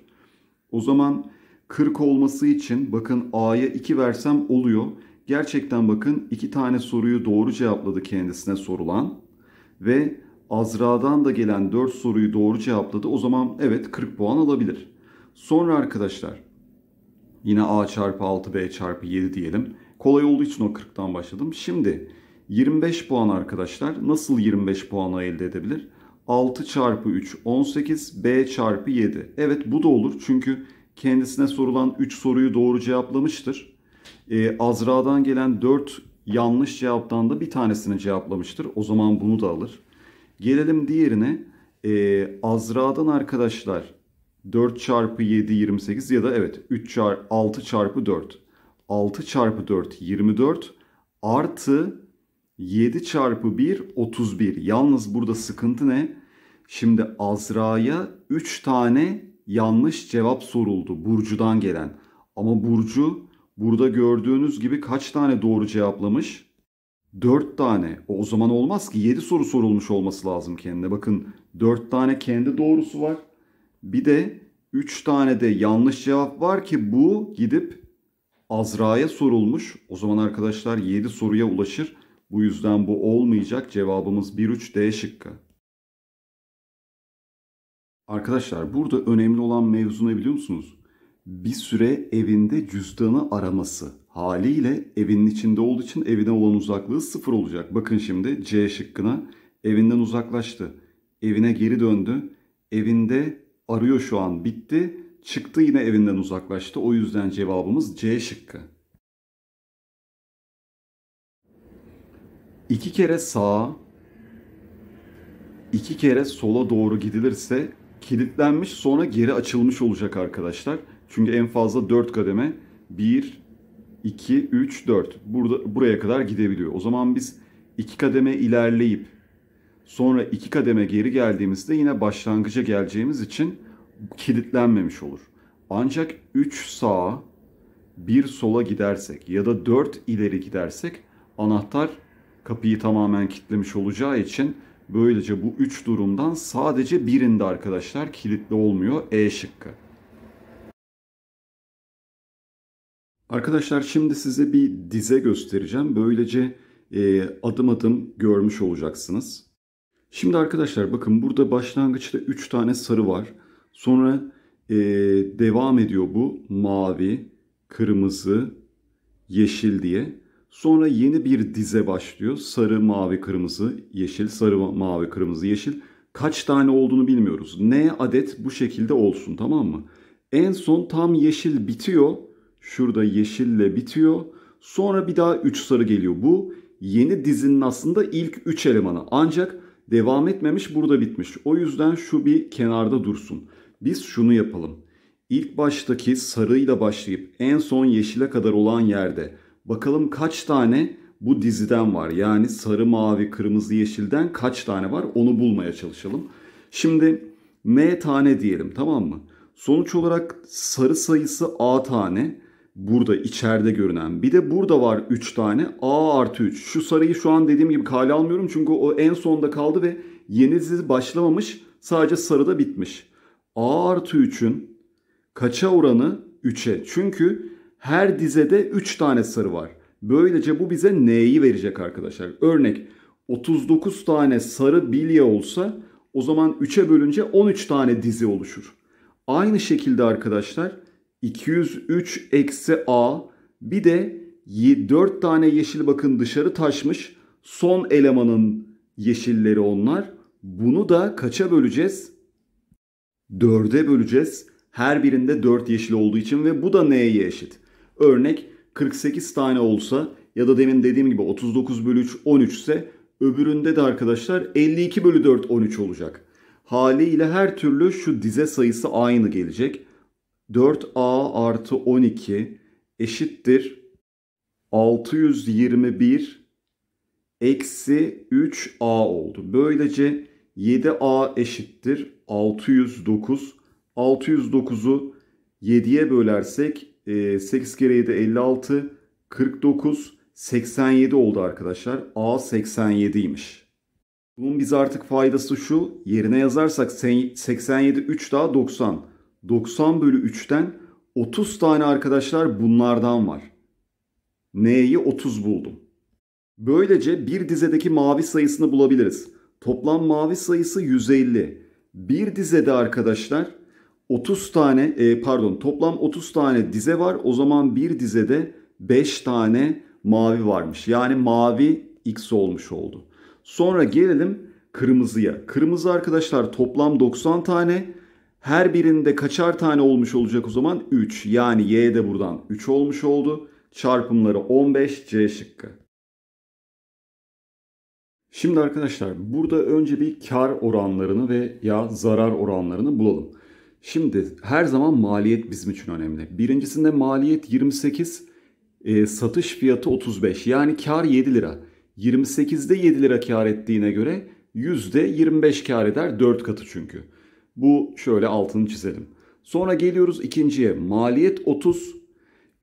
O zaman 40 olması için bakın A'ya 2 versem oluyor. Gerçekten bakın 2 tane soruyu doğru cevapladı kendisine sorulan ve Azra'dan da gelen 4 soruyu doğru cevapladı. O zaman evet 40 puan alabilir. Sonra arkadaşlar yine A çarpı 6 B çarpı 7 diyelim. Kolay olduğu için o 40'tan başladım. Şimdi 25 puan arkadaşlar nasıl 25 puanı elde edebilir? 6 çarpı 3 18 B çarpı 7. Evet bu da olur çünkü kendisine sorulan 3 soruyu doğru cevaplamıştır. Azra'dan gelen 4 yanlış cevaptan da bir tanesini cevaplamıştır. O zaman bunu da alır. Gelelim diğerine. Azra'dan arkadaşlar 4 çarpı 7 28 ya da evet 6 çarpı 4. 6 çarpı 4 24 artı 7 çarpı 1 31. Yalnız burada sıkıntı ne? Şimdi Azra'ya 3 tane yanlış cevap soruldu Burcu'dan gelen. Ama Burcu burada gördüğünüz gibi kaç tane doğru cevaplamış? 4 tane. O zaman olmaz ki, 7 soru sorulmuş olması lazım kendine. Bakın 4 tane kendi doğrusu var. Bir de 3 tane de yanlış cevap var ki bu gidip Azra'ya sorulmuş. O zaman arkadaşlar 7 soruya ulaşır. Bu yüzden bu olmayacak. Cevabımız 1-3 D şıkkı. Arkadaşlar burada önemli olan mevzu ne biliyor musunuz? Bir süre evinde cüzdanı araması. Haliyle evinin içinde olduğu için evine olan uzaklığı 0 olacak. Bakın şimdi C şıkkına, evinden uzaklaştı. Evine geri döndü. Evinde arıyor şu an, bitti. Çıktı, yine evinden uzaklaştı. O yüzden cevabımız C şıkkı. 2 kere sağa, 2 kere sola doğru gidilirse kilitlenmiş sonra geri açılmış olacak arkadaşlar. Çünkü en fazla 4 kademe, 1, 2, 3, 4 buraya kadar gidebiliyor. O zaman biz 2 kademe ilerleyip sonra 2 kademe geri geldiğimizde yine başlangıca geleceğimiz için kilitlenmemiş olur. Ancak 3 sağa, 1 sola gidersek ya da 4 ileri gidersek anahtar kapıyı tamamen kilitlemiş olacağı için böylece bu 3 durumdan sadece birinde arkadaşlar kilitli olmuyor. E şıkkı. Arkadaşlar şimdi size bir dize göstereceğim. Böylece adım adım görmüş olacaksınız. Şimdi arkadaşlar bakın burada başlangıçta 3 tane sarı var. Sonra devam ediyor bu mavi, kırmızı, yeşil diye. Sonra yeni bir dize başlıyor. Sarı, mavi, kırmızı, yeşil, sarı, mavi, kırmızı, yeşil. Kaç tane olduğunu bilmiyoruz. N adet bu şekilde olsun, tamam mı? En son tam yeşil bitiyor. Şurada yeşille bitiyor. Sonra bir daha 3 sarı geliyor. Bu yeni dizinin aslında ilk 3 elemanı. Ancak devam etmemiş, burada bitmiş. O yüzden şu bir kenarda dursun. Biz şunu yapalım. İlk baştaki sarıyla başlayıp en son yeşile kadar olan yerde bakalım kaç tane bu diziden var. Yani sarı, mavi, kırmızı, yeşilden kaç tane var onu bulmaya çalışalım. Şimdi M tane diyelim, tamam mı? Sonuç olarak sarı sayısı A tane. Burada içeride görünen. Bir de burada var 3 tane. A artı 3. Şu sarıyı şu an dediğim gibi kale almıyorum. Çünkü o en sonda kaldı ve yeni dizi başlamamış. Sadece sarıda bitmiş. A artı 3'ün kaça oranı? 3'e. Çünkü her dizede 3 tane sarı var. Böylece bu bize N'yi verecek arkadaşlar. Örnek 39 tane sarı bilye olsa o zaman 3'e bölünce 13 tane dizi oluşur. Aynı şekilde arkadaşlar 203 eksi A, bir de 4 tane yeşil bakın dışarı taşmış. Son elemanın yeşilleri onlar. Bunu da kaça böleceğiz? 4'e böleceğiz. Her birinde 4 yeşil olduğu için ve bu da N'ye eşit. Örnek 48 tane olsa ya da demin dediğim gibi 39 bölü 3 13 ise öbüründe de arkadaşlar 52 bölü 4 13 olacak. Haliyle her türlü şu dize sayısı aynı gelecek. 4a artı 12 eşittir 621 eksi 3a oldu. Böylece 7a eşittir 609. 609'u 7'ye bölersek 8 kere 7 56, 49, 87 oldu arkadaşlar. A 87'ymiş. Bunun bize artık faydası şu. Yerine yazarsak 87 3 daha 90. 90 bölü 3'ten 30 tane arkadaşlar bunlardan var. N'yi 30 buldum. Böylece bir dizedeki mavi sayısını bulabiliriz. Toplam mavi sayısı 150. Bir dizede arkadaşlar 30 tane pardon toplam 30 tane dize var. O zaman bir dizede 5 tane mavi varmış. Yani mavi x olmuş oldu. Sonra gelelim kırmızıya. Kırmızı arkadaşlar toplam 90 tane. Her birinde kaçar tane olmuş olacak o zaman? 3. Yani y de buradan 3 olmuş oldu. Çarpımları 15, C şıkkı. Şimdi arkadaşlar burada önce bir kar oranlarını ve ya zarar oranlarını bulalım. Şimdi her zaman maliyet bizim için önemli. Birincisinde maliyet 28, satış fiyatı 35. Yani kar 7 lira. 28'de 7 lira kar ettiğine göre %25 kar eder. 4 katı çünkü. Bu şöyle altını çizelim. Sonra geliyoruz ikinciye. Maliyet 30.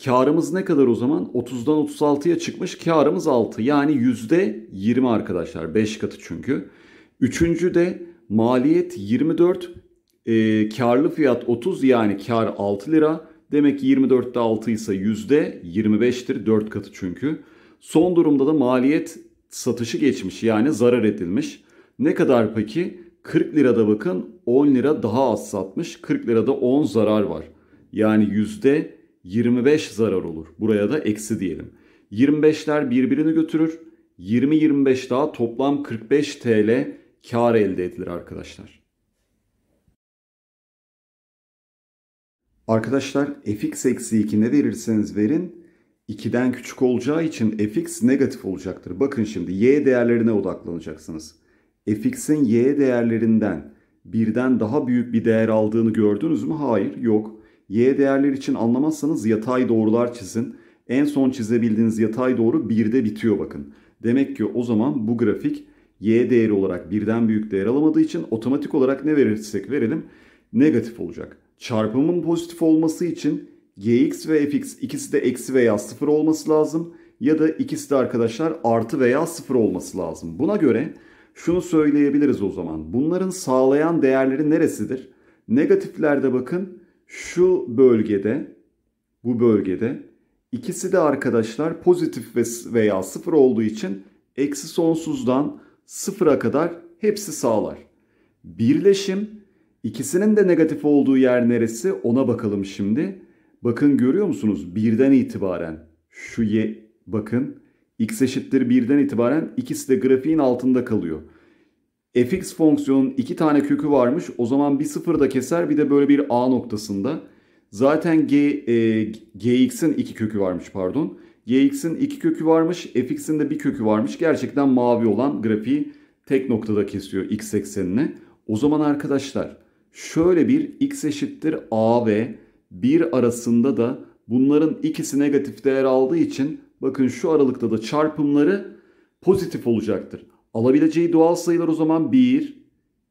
Karımız ne kadar o zaman? 30'dan 36'ya çıkmış. Karımız 6. Yani %20 arkadaşlar. 5 katı çünkü. Üçüncü de maliyet 24. Karlı fiyat 30. Yani kar 6 lira. Demek ki 24'te 6 ise %25'tir. 4 katı çünkü. Son durumda da maliyet satışı geçmiş. Yani zarar edilmiş. Ne kadar peki? 40 lirada bakın 10 lira daha az satmış. 40 lirada 10 zarar var. Yani %25 zarar olur. Buraya da eksi diyelim. 25'ler birbirini götürür. 20-25 daha toplam 45 TL kar elde edilir arkadaşlar. Arkadaşlar fx eksi 2 ne verirseniz verin 2'den küçük olacağı için fx negatif olacaktır. Bakın şimdi y değerlerine odaklanacaksınız. Fx'in y değerlerinden birden daha büyük bir değer aldığını gördünüz mü? Hayır, yok. Y değerleri için anlamazsanız yatay doğrular çizin. En son çizebildiğiniz yatay doğru 1'de bitiyor bakın. Demek ki o zaman bu grafik y değeri olarak birden büyük değer alamadığı için otomatik olarak ne verirsek verelim negatif olacak. Çarpımın pozitif olması için gx ve fx ikisi de eksi veya sıfır olması lazım. Ya da ikisi de arkadaşlar artı veya sıfır olması lazım. Buna göre şunu söyleyebiliriz o zaman. Bunların sağlayan değerleri neresidir? Negatiflerde bakın şu bölgede, bu bölgede ikisi de arkadaşlar pozitif veya sıfır olduğu için eksi sonsuzdan sıfıra kadar hepsi sağlar. Birleşim ikisinin de negatif olduğu yer neresi? Ona bakalım şimdi. Bakın görüyor musunuz? Birden itibaren şu y bakın. X eşittir 1'den itibaren ikisi de grafiğin altında kalıyor. Fx fonksiyonun 2 tane kökü varmış. O zaman bir sıfır da keser bir de böyle bir a noktasında. Zaten gx'in 2 kökü varmış pardon. Gx'in 2 kökü varmış. Fx'in de bir kökü varmış. Gerçekten mavi olan grafiği tek noktada kesiyor x eksenine. O zaman arkadaşlar şöyle bir x eşittir a ve 1 arasında da bunların ikisi negatif değer aldığı için bakın şu aralıkta da çarpımları pozitif olacaktır. Alabileceği doğal sayılar o zaman 1,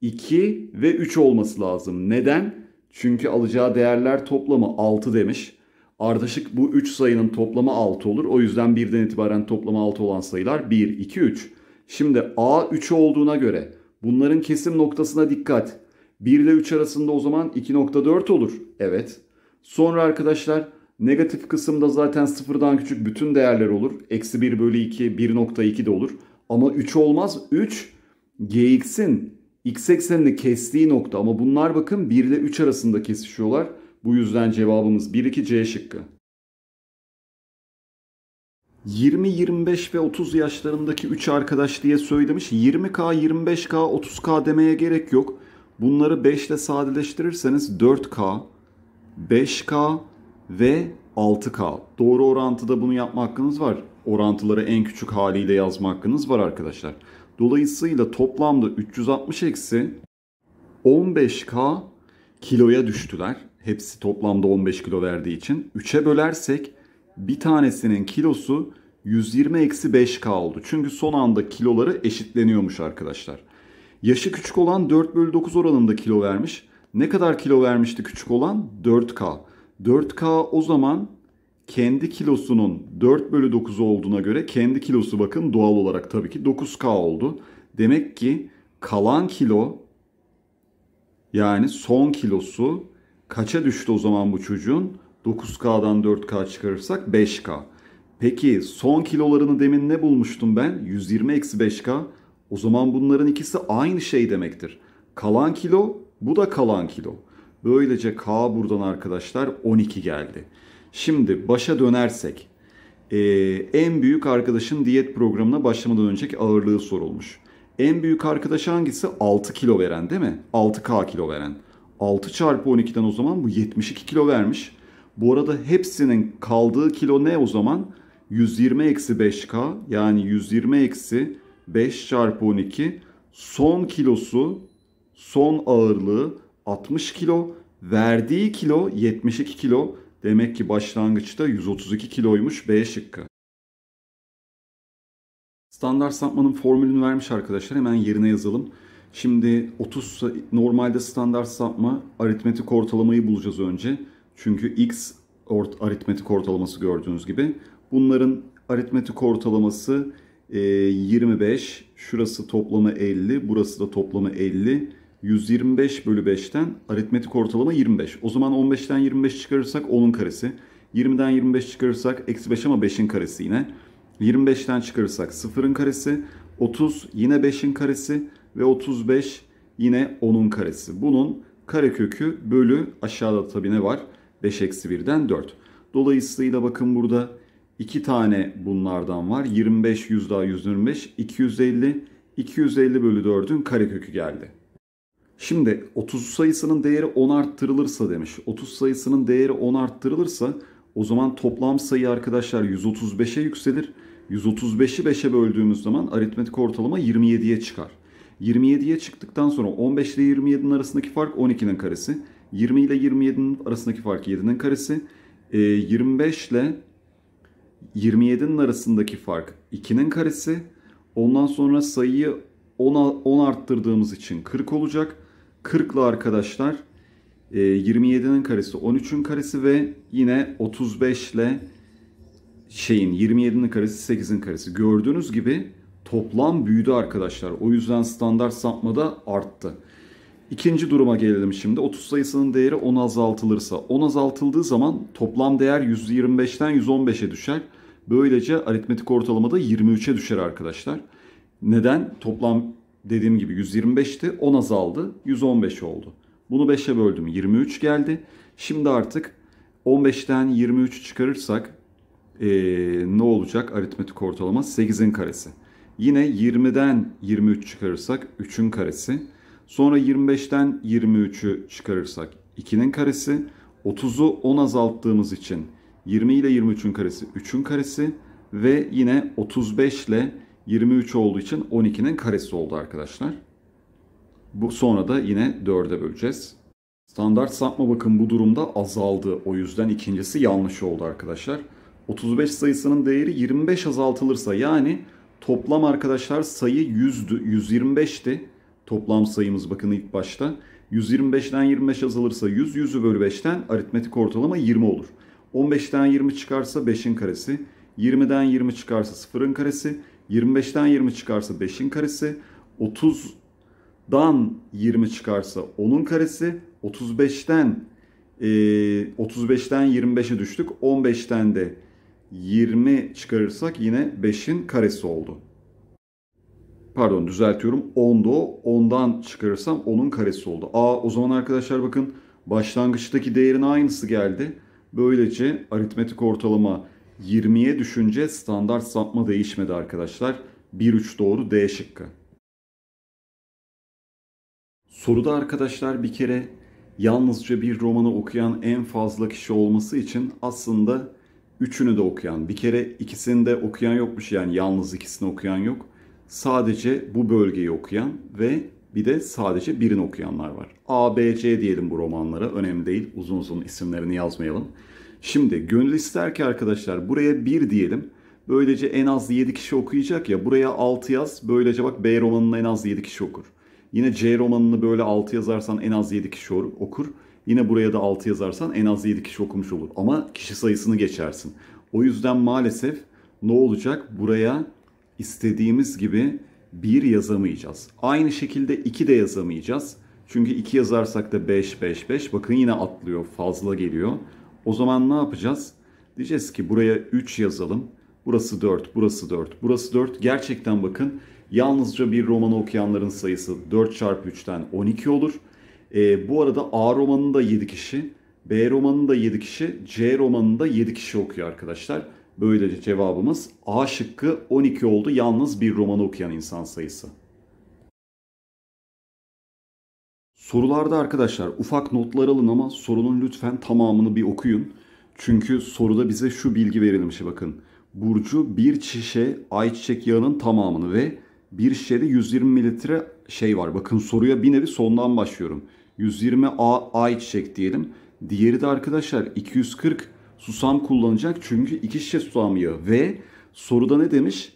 2 ve 3 olması lazım. Neden? Çünkü alacağı değerler toplamı 6 demiş. Ardışık bu 3 sayının toplamı 6 olur. O yüzden 1'den itibaren toplamı 6 olan sayılar 1, 2, 3. Şimdi A 3 olduğuna göre bunların kesim noktasına dikkat. 1 ile 3 arasında o zaman 2.4 olur. Evet. Sonra arkadaşlar negatif kısımda zaten sıfırdan küçük bütün değerler olur. Eksi 1 bölü 2, 1.2 de olur. Ama 3 olmaz. 3, gx'in x eksenini kestiği nokta. Ama bunlar bakın 1 ile 3 arasında kesişiyorlar. Bu yüzden cevabımız 1, 2, C şıkkı. 20, 25 ve 30 yaşlarındaki 3 arkadaş diye söylemiş. 20K, 25K, 30K demeye gerek yok. Bunları 5 ile sadeleştirirseniz 4K, 5K ve 6K. Doğru orantıda bunu yapma hakkınız var. Orantıları en küçük haliyle yazma hakkınız var arkadaşlar. Dolayısıyla toplamda 360 eksi 15K kiloya düştüler. hepsi toplamda 15 kilo verdiği için 3'e bölersek bir tanesinin kilosu 120-5K oldu. Çünkü son anda kiloları eşitleniyormuş arkadaşlar. Yaşı küçük olan 4/9 oranında kilo vermiş. Ne kadar kilo vermişti küçük olan? 4K. 4K o zaman kendi kilosunun 4/9 olduğuna göre kendi kilosu bakın doğal olarak tabii ki 9K oldu. Demek ki kalan kilo yani son kilosu kaça düştü o zaman bu çocuğun? 9K'dan 4K çıkarırsak 5K. Peki son kilolarını demin ne bulmuştum ben? 120-5K. O zaman bunların ikisi aynı şey demektir. Kalan kilo, bu da kalan kilo. Böylece K buradan arkadaşlar 12 geldi. Şimdi başa dönersek. En büyük arkadaşın diyet programına başlamadan önceki ağırlığı sorulmuş. En büyük arkadaş hangisi? 6 kilo veren değil mi? 6K kilo veren. 6 çarpı 12'den o zaman bu 72 kilo vermiş. Bu arada hepsinin kaldığı kilo ne o zaman? 120-5K yani 120-5 çarpı 12. Son kilosu, son ağırlığı 60 kilo. Verdiği kilo 72 kilo. Demek ki başlangıçta 132 kiloymuş B şıkkı. Standart sapmanın formülünü vermiş arkadaşlar. Hemen yerine yazalım. Şimdi 30 normalde standart sapma aritmetik ortalamayı bulacağız önce. Çünkü x aritmetik ortalaması gördüğünüz gibi. Bunların aritmetik ortalaması 25. Şurası toplamı 50. Burası da toplamı 50. 125/5'ten aritmetik ortalama 25. O zaman 15'ten 25 çıkarırsak 10'un karesi. 20'den 25 çıkarırsak -5 ama 5'in karesi yine. 25'ten çıkarırsak 0'ın karesi. 30 yine 5'in karesi. Ve 35 yine 10'un karesi. Bunun karekökü bölü aşağıda tabi ne var? 5-1'den 4. Dolayısıyla bakın burada 2 tane bunlardan var. 25, 100 daha 125, 250. 250/4'ün karekökü geldi. Şimdi 30 sayısının değeri 10 arttırılırsa demiş. 30 sayısının değeri 10 arttırılırsa o zaman toplam sayı arkadaşlar 135'e yükselir. 135'i 5'e böldüğümüz zaman aritmetik ortalama 27'ye çıkar. 27'ye çıktıktan sonra 15 ile 27'nin arasındaki fark 12'nin karesi. 20 ile 27'nin arasındaki fark 7'nin karesi. 25 ile 27'nin arasındaki fark 2'nin karesi. Ondan sonra sayıyı 10 arttırdığımız için 40 olacak. 40 ile arkadaşlar 27'nin karesi 13'ün karesi ve yine 35 ile 27'nin karesi 8'in karesi. Gördüğünüz gibi toplam büyüdü arkadaşlar. O yüzden standart sapma da arttı. İkinci duruma gelelim şimdi. 30 sayısının değeri 10 azaltılırsa. 10 azaltıldığı zaman toplam değer 125'ten 115'e düşer. Böylece aritmetik ortalama da 23'e düşer arkadaşlar. Neden? Toplam dediğim gibi 125'ti. 10 azaldı. 115 oldu. Bunu 5'e böldüm. 23 geldi. Şimdi artık 15'ten 23 çıkarırsak ne olacak? Aritmetik ortalama 8'in karesi. Yine 20'den 23 çıkarırsak 3'ün karesi. Sonra 25'ten 23'ü çıkarırsak 2'nin karesi. 30'u 10 azalttığımız için 20 ile 23'ün karesi 3'ün karesi. Ve yine 35 ile 23 olduğu için 12'nin karesi oldu arkadaşlar. Bu sonra da yine 4'e böleceğiz. Standart sapma bakın bu durumda azaldı. O yüzden ikincisi yanlış oldu arkadaşlar. 35 sayısının değeri 25 azaltılırsa yani toplam arkadaşlar sayı 100'dü, 125'ti. Toplam sayımız bakın ilk başta. 125'ten 25 azalırsa 100, 100/5'ten aritmetik ortalama 20 olur. 15'ten 20 çıkarsa 5'in karesi. 20'den 20 çıkarsa 0'ın karesi. 25'ten 20 çıkarsa 5'in karesi. 30'dan 20 çıkarsa 10'un karesi. 35'ten 25'e düştük. 15'ten de 20 çıkarırsak yine 5'in karesi oldu. Pardon düzeltiyorum. 10'da o. 10'dan çıkarırsam 10'un karesi oldu. O zaman arkadaşlar bakın başlangıçtaki değerin aynısı geldi. Böylece aritmetik ortalama 20'ye düşünce standart sapma değişmedi arkadaşlar. 1-3 doğru D şıkkı. Soruda arkadaşlar bir kere yalnızca bir romanı okuyan en fazla kişi olması için aslında üçünü de okuyan, bir kere ikisini de okuyan yokmuş yani yalnız ikisini okuyan yok. Sadece bu bölgeyi okuyan ve bir de sadece birini okuyanlar var. A, B, C diyelim bu romanlara. Önemli değil. Uzun uzun isimlerini yazmayalım. Şimdi gönül ister ki arkadaşlar buraya 1 diyelim. Böylece en az 7 kişi okuyacak ya. Buraya 6 yaz. Böylece bak B romanını en az 7 kişi okur. Yine C romanını böyle 6 yazarsan en az 7 kişi okur. Yine buraya da 6 yazarsan en az 7 kişi okumuş olur. Ama kişi sayısını geçersin. O yüzden maalesef ne olacak? Buraya istediğimiz gibi 1 yazamayacağız. Aynı şekilde 2 de yazamayacağız. Çünkü 2 yazarsak da 5, 5, 5. Bakın yine atlıyor, fazla geliyor. O zaman ne yapacağız? Diyeceğiz ki buraya 3 yazalım. Burası 4, burası 4, burası 4. Gerçekten bakın yalnızca bir romanı okuyanların sayısı 4 çarpı 3'ten 12 olur. Bu arada A romanında 7 kişi, B romanında 7 kişi, C romanında 7 kişi okuyor arkadaşlar. Böylece cevabımız A şıkkı 12 oldu. Yalnız bir romanı okuyan insan sayısı. Sorularda arkadaşlar ufak notlar alın ama sorunun lütfen tamamını bir okuyun. Çünkü soruda bize şu bilgi verilmiş bakın. Burcu bir şişe ayçiçek yağının tamamını ve bir şişede 120 mililitre şey var. Bakın soruya bir nevi sondan başlıyorum. 120 ayçiçek diyelim. Diğeri de arkadaşlar 240 susam kullanacak çünkü 2 şişe susam yağı. Ve soruda ne demiş?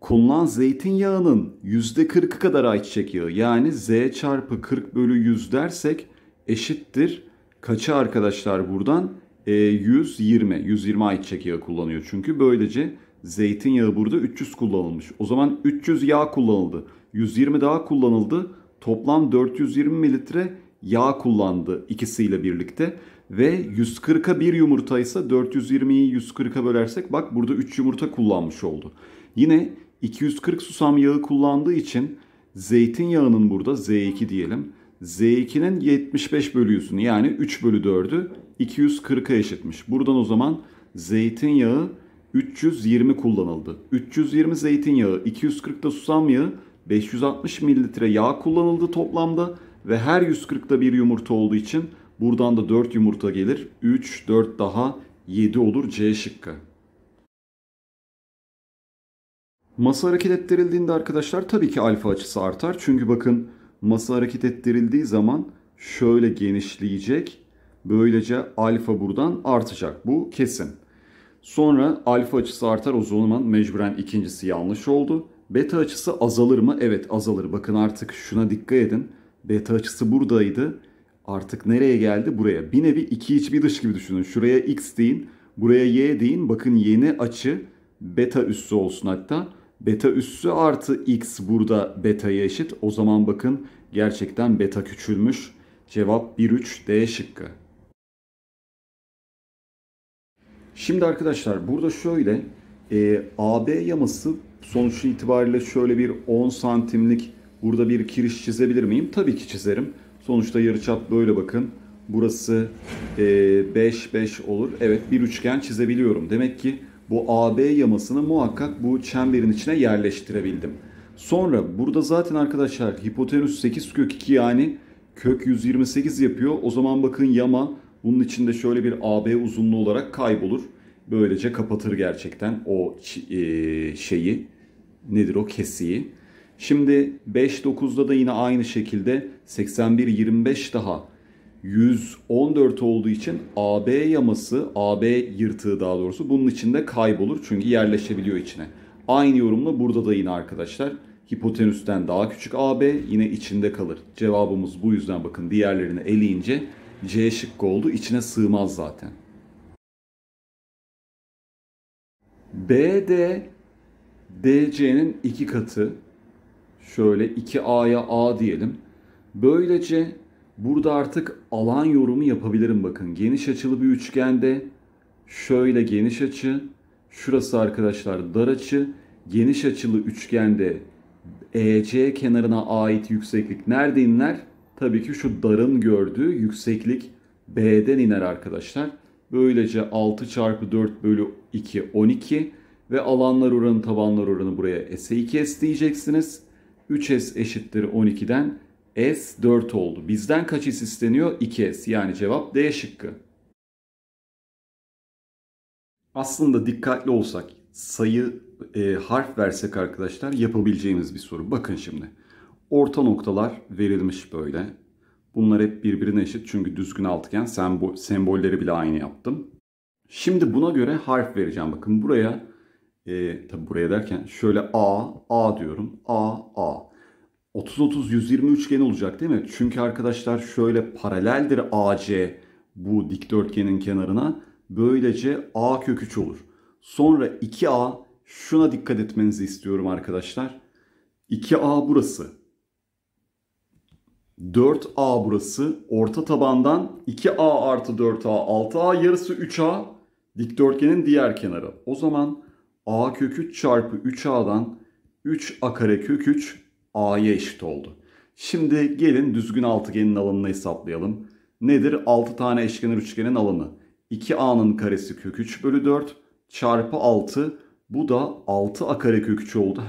Kullanılan zeytinyağının %40'ı kadar ayçiçek yağı. Yani Z çarpı 40 bölü 100 dersek eşittir. Kaça arkadaşlar buradan? 120. 120 ayçiçek yağı kullanıyor. Çünkü böylece zeytinyağı burada 300 kullanılmış. O zaman 300 yağ kullanıldı. 120 daha kullanıldı. Toplam 420 mililitre yağ kullandı ikisiyle birlikte. Ve 140'a bir yumurtaysa 420'yi 140'a bölersek bak burada 3 yumurta kullanmış oldu. Yine 240 susam yağı kullandığı için zeytinyağının burada Z2 diyelim. Z2'nin 75 bölü 100'ünü yani 3 bölü 4'ü 240'a eşitmiş. Buradan o zaman zeytinyağı 320 kullanıldı. 320 zeytinyağı, 240 da susam yağı, 560 mililitre yağ kullanıldı toplamda. Ve her 140'da bir yumurta olduğu için buradan da 4 yumurta gelir. 3, 4 daha 7 olur C şıkkı. Masa hareket ettirildiğinde arkadaşlar tabii ki alfa açısı artar. Çünkü bakın masa hareket ettirildiği zaman şöyle genişleyecek. Böylece alfa buradan artacak. Bu kesin. Sonra alfa açısı artar. O zaman mecburen ikincisi yanlış oldu. Beta açısı azalır mı? Evet azalır. Bakın artık şuna dikkat edin. Beta açısı buradaydı. Artık nereye geldi? Buraya. Bir nevi iki iç bir dış gibi düşünün. Şuraya x deyin. Buraya y deyin. Bakın yeni açı beta üssü olsun hatta. Beta üssü artı x burada beta'ya eşit. O zaman bakın gerçekten beta küçülmüş. Cevap 1-3 D şıkkı. Şimdi arkadaşlar burada şöyle AB yaması sonuç itibariyle şöyle bir 10 santimlik burada bir kiriş çizebilir miyim? Tabii ki çizerim. Sonuçta yarıçap böyle bakın. Burası 5-5 olur. Evet bir üçgen çizebiliyorum. Demek ki bu AB yamasını muhakkak bu çemberin içine yerleştirebildim. Sonra burada zaten arkadaşlar hipotenüs 8 kök 2 yani kök 128 yapıyor. O zaman bakın yama bunun içinde şöyle bir AB uzunluğu olarak kaybolur. Böylece kapatır gerçekten o şeyi. Nedir o kesiyi? Şimdi 5-9'da da yine aynı şekilde 81-25 daha 114 olduğu için AB yaması, AB yırtığı daha doğrusu bunun içinde kaybolur. Çünkü yerleşebiliyor içine. Aynı yorumla burada da yine arkadaşlar hipotenüsten daha küçük AB yine içinde kalır. Cevabımız bu yüzden bakın diğerlerini eleyince C şıkkı oldu. İçine sığmaz zaten. BD, DC'nin 2 katı. Şöyle 2A'ya A diyelim. Böylece burada artık alan yorumu yapabilirim bakın. Geniş açılı bir üçgende şöyle geniş açı. Şurası arkadaşlar dar açı. Geniş açılı üçgende EC kenarına ait yükseklik nerede iner? Tabii ki şu darın gördüğü yükseklik B'den iner arkadaşlar. Böylece 6 çarpı 4 bölü 2 12 ve alanlar oranı tabanlar oranı buraya S'e 2S diyeceksiniz. 3S eşittir 12'den S 4 oldu. Bizden kaç S isteniyor? 2S. Yani cevap D şıkkı. Aslında dikkatli olsak sayı harf versek arkadaşlar yapabileceğimiz bir soru. Bakın şimdi. orta noktalar verilmiş böyle. Bunlar hep birbirine eşit çünkü düzgün altıgen, sembolleri bile aynı yaptım. Şimdi buna göre harf vereceğim. Bakın buraya, tabi buraya derken şöyle A diyorum. A. 30-30-120 üçgeni olacak değil mi? Çünkü arkadaşlar şöyle paraleldir AC bu dikdörtgenin kenarına. Böylece A kök 3 olur. Sonra 2A, şuna dikkat etmenizi istiyorum arkadaşlar. 2A burası. 4A burası. Orta tabandan 2A artı 4A, 6A, yarısı 3A dikdörtgenin diğer kenarı. O zaman A kök 3 çarpı 3A'dan 3A kare kök 3 A'ya eşit oldu. Şimdi gelin düzgün altıgenin alanını hesaplayalım. Nedir? 6 tane eşkenar üçgenin alanı. 2A'nın karesi kök 3 bölü 4 çarpı 6. Bu da 6A kare kök 3 oldu.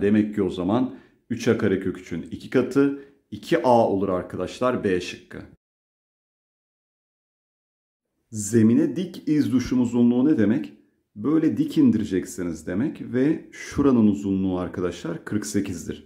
Demek ki o zaman 3A kare kök 3'ün 2 katı 2A olur arkadaşlar, B şıkkı. Zemine dik iz düşüm uzunluğu ne demek? Böyle dik indireceksiniz demek ve şuranın uzunluğu arkadaşlar 48'dir.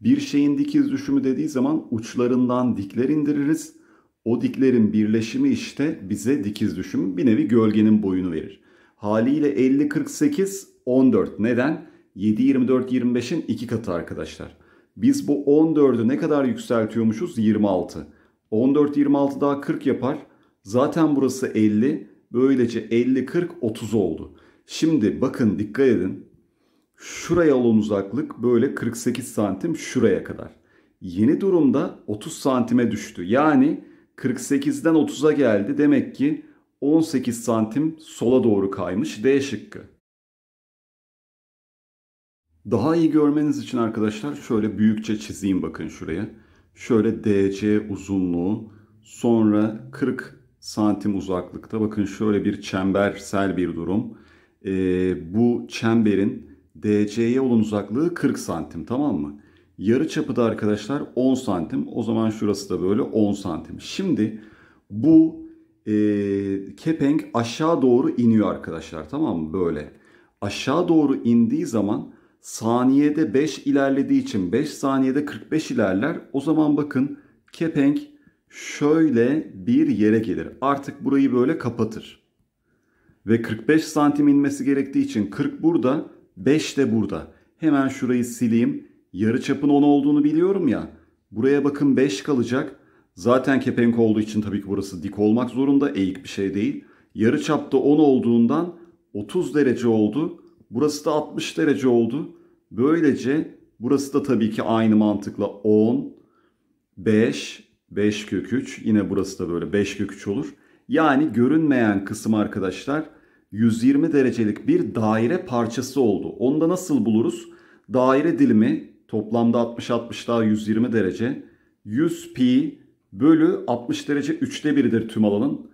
Bir şeyin dik iz düşümü dediği zaman uçlarından dikler indiririz. O diklerin birleşimi işte bize dik iz düşümü, bir nevi gölgenin boyunu verir. Haliyle 50, 48, 14. Neden? 7, 24, 25'in 2 katı arkadaşlar. Biz bu 14'ü ne kadar yükseltiyormuşuz? 26. 14, 26 daha 40 yapar. Zaten burası 50. Böylece 50, 40, 30 oldu. Şimdi bakın, dikkat edin. Şuraya olan uzaklık böyle 48 santim şuraya kadar. Yeni durumda 30 santime düştü. Yani 48'den 30'a geldi. Demek ki 18 santim sola doğru kaymış. D şıkkı. Daha iyi görmeniz için arkadaşlar şöyle büyükçe çizeyim, bakın şuraya. Şöyle DC uzunluğu, sonra 40 santim uzaklıkta. Bakın şöyle bir çembersel bir durum. Bu çemberin DC'ye olan uzaklığı 40 santim, tamam mı? Yarı çapı da arkadaşlar 10 santim. O zaman şurası da böyle 10 santim. Şimdi bu kepenk aşağı doğru iniyor arkadaşlar, tamam mı? Böyle aşağı doğru indiği zaman saniyede 5 ilerlediği için 5 saniyede 45 ilerler. O zaman bakın kepenk şöyle bir yere gelir. Artık burayı böyle kapatır. Ve 45 santim inmesi gerektiği için 40 burada, 5 de burada. Hemen şurayı sileyim. Yarıçapın 10 olduğunu biliyorum ya. Buraya bakın 5 kalacak. Zaten kepenk olduğu için tabii ki burası dik olmak zorunda. Eğik bir şey değil. Yarıçapta 10 olduğundan 30 derece oldu. Burası da 60 derece oldu. Böylece burası da tabii ki aynı mantıkla 10, 5, 5 kök 3. Yine burası da böyle 5 kök 3 olur. Yani görünmeyen kısım arkadaşlar 120 derecelik bir daire parçası oldu. Onu da nasıl buluruz? Daire dilimi toplamda 60 daha 120 derece. 100 pi bölü 60 derece 3'te 1'dir tüm alanın.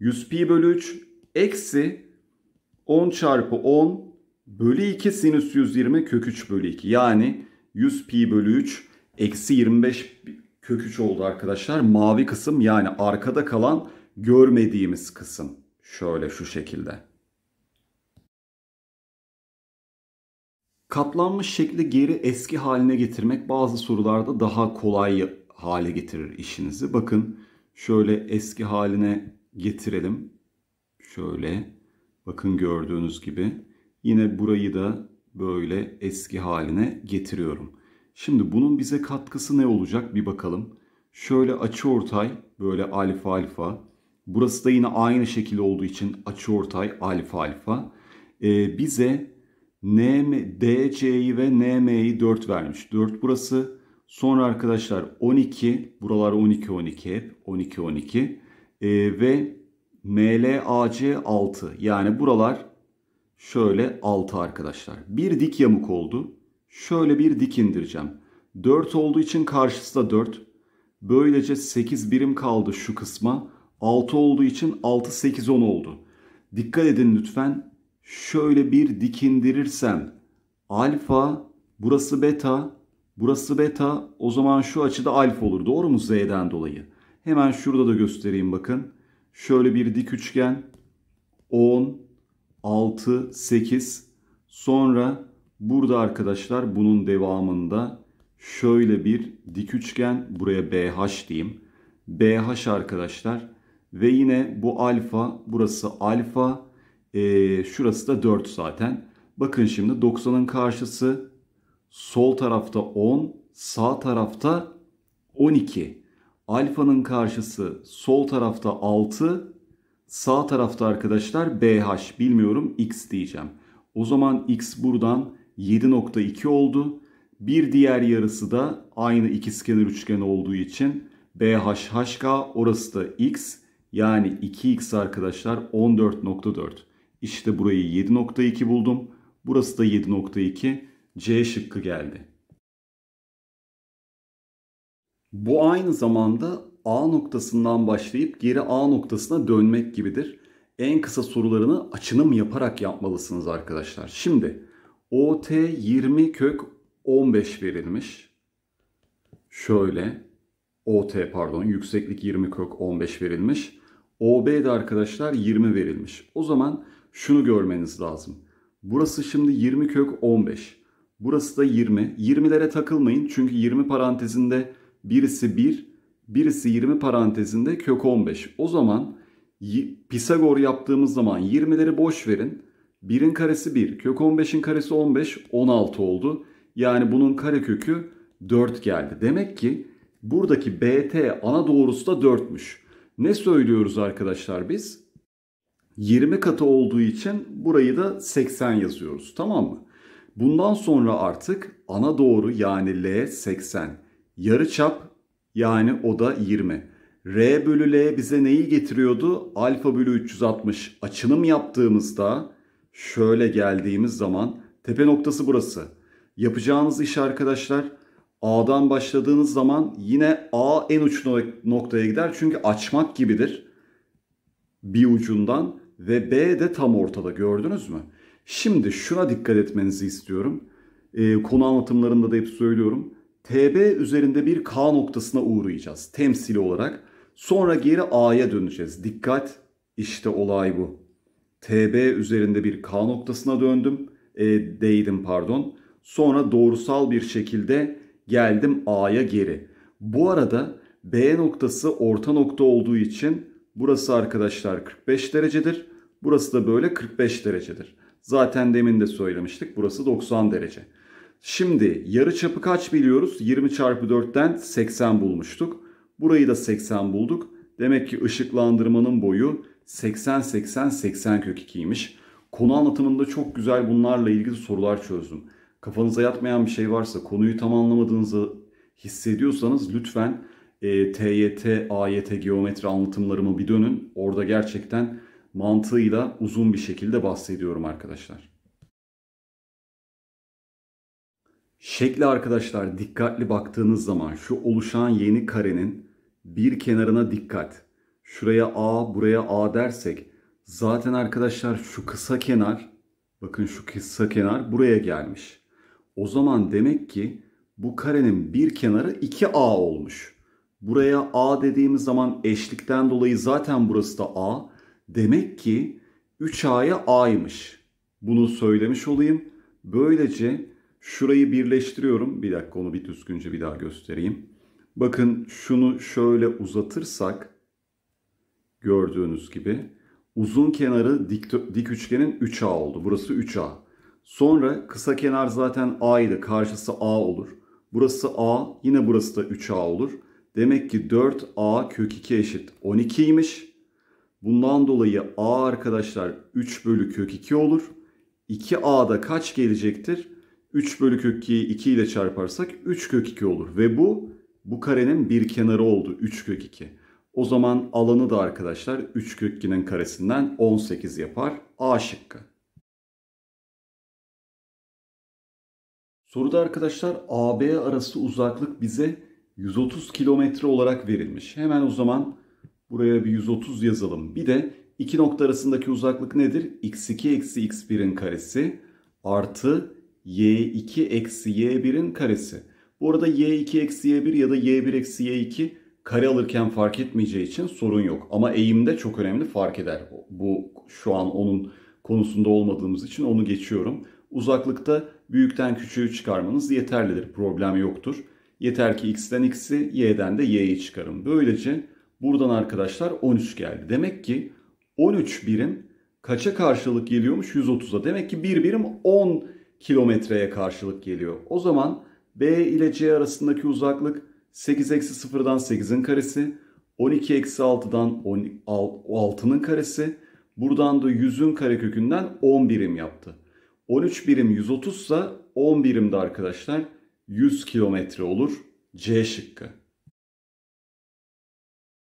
100 pi bölü 3 eksi 10 çarpı 10 bölü 2 sinüs 120 kök 3 bölü 2. Yani 100 pi bölü 3 eksi 25 kök 3 oldu arkadaşlar. Mavi kısım, yani arkada kalan görmediğimiz kısım. Şöyle şu şekilde. Katlanmış şekli geri eski haline getirmek bazı sorularda daha kolay hale getirir işinizi. Bakın şöyle eski haline getirelim. Şöyle bakın, gördüğünüz gibi. Yine burayı da böyle eski haline getiriyorum. Şimdi bunun bize katkısı ne olacak bir bakalım. Şöyle açıortay böyle alfa alfa. Burası da yine aynı şekil olduğu için açıortay alfa alfa. Bize DC'yi ve NM'yi 4 vermiş. 4 burası. Sonra arkadaşlar 12. Buralar 12 12 hep. 12 12. Ve MLAC 6. Yani buralar şöyle 6 arkadaşlar. Bir dik yamuk oldu. Şöyle bir dik indireceğim. 4 olduğu için karşısı da 4. Böylece 8 birim kaldı şu kısma. 6 olduğu için 6, 8, 10 oldu. Dikkat edin lütfen. Şöyle bir dik indirirsem alfa, burası beta, burası beta. O zaman şu açıda alfa olur. Doğru mu? Z'den dolayı. Hemen şurada da göstereyim bakın. Şöyle bir dik üçgen. 10, 6, 8. Sonra burada arkadaşlar bunun devamında şöyle bir dik üçgen, buraya BH diyeyim. BH arkadaşlar ve yine bu alfa, burası alfa, şurası da 4 zaten. Bakın şimdi 90'ın karşısı sol tarafta 10, sağ tarafta 12. Alfanın karşısı sol tarafta 6, sağ tarafta arkadaşlar BH, bilmiyorum X diyeceğim. O zaman X buradan 7.2 oldu. Bir diğer yarısı da aynı ikizkenar üçgen olduğu için BHHK, orası da X, yani 2X arkadaşlar 14.4. İşte burayı 7.2 buldum. Burası da 7.2. C şıkkı geldi. Bu aynı zamanda A noktasından başlayıp geri A noktasına dönmek gibidir. En kısa sorularını açınım yaparak yapmalısınız arkadaşlar. Şimdi OT 20 kök 15 verilmiş. Şöyle OT pardon, yükseklik 20 kök 15 verilmiş. OB de arkadaşlar 20 verilmiş. O zaman şunu görmeniz lazım. Burası şimdi 20 kök 15. Burası da 20. 20'lere takılmayın çünkü 20 parantezinde birisi 1, birisi 20 parantezinde kök 15. O zaman Pisagor yaptığımız zaman 20'leri boş verin. 1'in karesi 1, kök 15'in karesi 15, 16 oldu. Yani bunun karekökü 4 geldi. Demek ki buradaki BT ana doğrusu da 4'müş. Ne söylüyoruz arkadaşlar biz? 20 katı olduğu için burayı da 80 yazıyoruz, tamam mı? Bundan sonra artık ana doğru yani L 80. Yarıçap yani o da 20. R bölü L bize neyi getiriyordu? Alfa bölü 360. Açınım yaptığımızda şöyle geldiğimiz zaman tepe noktası burası. Yapacağınız iş arkadaşlar, A'dan başladığınız zaman yine A en uç noktaya gider. Çünkü açmak gibidir bir ucundan ve B de tam ortada, gördünüz mü? Şimdi şuna dikkat etmenizi istiyorum. Konu anlatımlarında da hep söylüyorum. TB üzerinde bir K noktasına uğrayacağız temsili olarak. Sonra geri A'ya döneceğiz. Dikkat, işte olay bu. TB üzerinde bir K noktasına değdim. Sonra doğrusal bir şekilde geldim A'ya geri. Bu arada B noktası orta nokta olduğu için burası arkadaşlar 45 derecedir. Burası da böyle 45 derecedir. Zaten demin de söylemiştik. Burası 90 derece. Şimdi yarıçapı kaç biliyoruz? 20 çarpı 4'ten 80 bulmuştuk. Burayı da 80 bulduk. Demek ki ışıklandırmanın boyu 80 kök 2'ymiş. Konu anlatımında çok güzel bunlarla ilgili sorular çözdüm. Kafanıza yatmayan bir şey varsa, konuyu tam anlamadığınızı hissediyorsanız lütfen TYT, AYT geometri anlatımlarımı bir dönün. Orada gerçekten mantığıyla uzun bir şekilde bahsediyorum arkadaşlar. Şekle arkadaşlar dikkatli baktığınız zaman şu oluşan yeni karenin bir kenarına dikkat. Şuraya A, buraya A dersek zaten arkadaşlar şu kısa kenar, bakın şu kısa kenar buraya gelmiş. O zaman demek ki bu karenin bir kenarı 2A olmuş. Buraya A dediğimiz zaman eşlikten dolayı zaten burası da A. Demek ki 3A'ya A'ymış. Bunu söylemiş olayım. Böylece şurayı birleştiriyorum. Bir dakika, onu bir düzgünce bir daha göstereyim. Bakın şunu şöyle uzatırsak gördüğünüz gibi uzun kenarı dik üçgenin 3A oldu. Burası 3A. Sonra kısa kenar zaten A'ydı. Karşısı A olur. Burası A. Yine burası da 3A olur. Demek ki 4A kök 2 eşit 12'ymiş. Bundan dolayı A arkadaşlar 3 bölü kök 2 olur. 2A'da kaç gelecektir? 3 bölü kök 2'yi 2 ile çarparsak 3 kök 2 olur. Ve bu karenin bir kenarı oldu. 3 kök 2. O zaman alanı da arkadaşlar 3 kök 2'nin karesinden 18 yapar. A şıkkı. Soruda arkadaşlar AB arası uzaklık bize 130 kilometre olarak verilmiş. Hemen o zaman buraya bir 130 yazalım. Bir de iki nokta arasındaki uzaklık nedir? x2 eksi x1'in karesi artı y2 eksi y1'in karesi. Bu arada y2 eksi y1 ya da y1 eksi y2 kare alırken fark etmeyeceği için sorun yok. Ama eğimde çok önemli, fark eder. Bu şu an onun konusunda olmadığımız için onu geçiyorum. Uzaklıkta büyükten küçüğü çıkarmanız yeterlidir. Problem yoktur. Yeter ki x'ten x'i, y'den de y'yi çıkarım. Böylece buradan arkadaşlar 13 geldi. Demek ki 13 birim kaça karşılık geliyormuş? 130'a. Demek ki bir birim 10 kilometreye karşılık geliyor. O zaman B ile C arasındaki uzaklık 8-0'dan 8'in karesi, 12-6'dan 6'nın karesi. Buradan da 100'ün karekökünden 10 birim yaptı. 13 birim 130 ise 10 birim de arkadaşlar 100 kilometre olur. C şıkkı.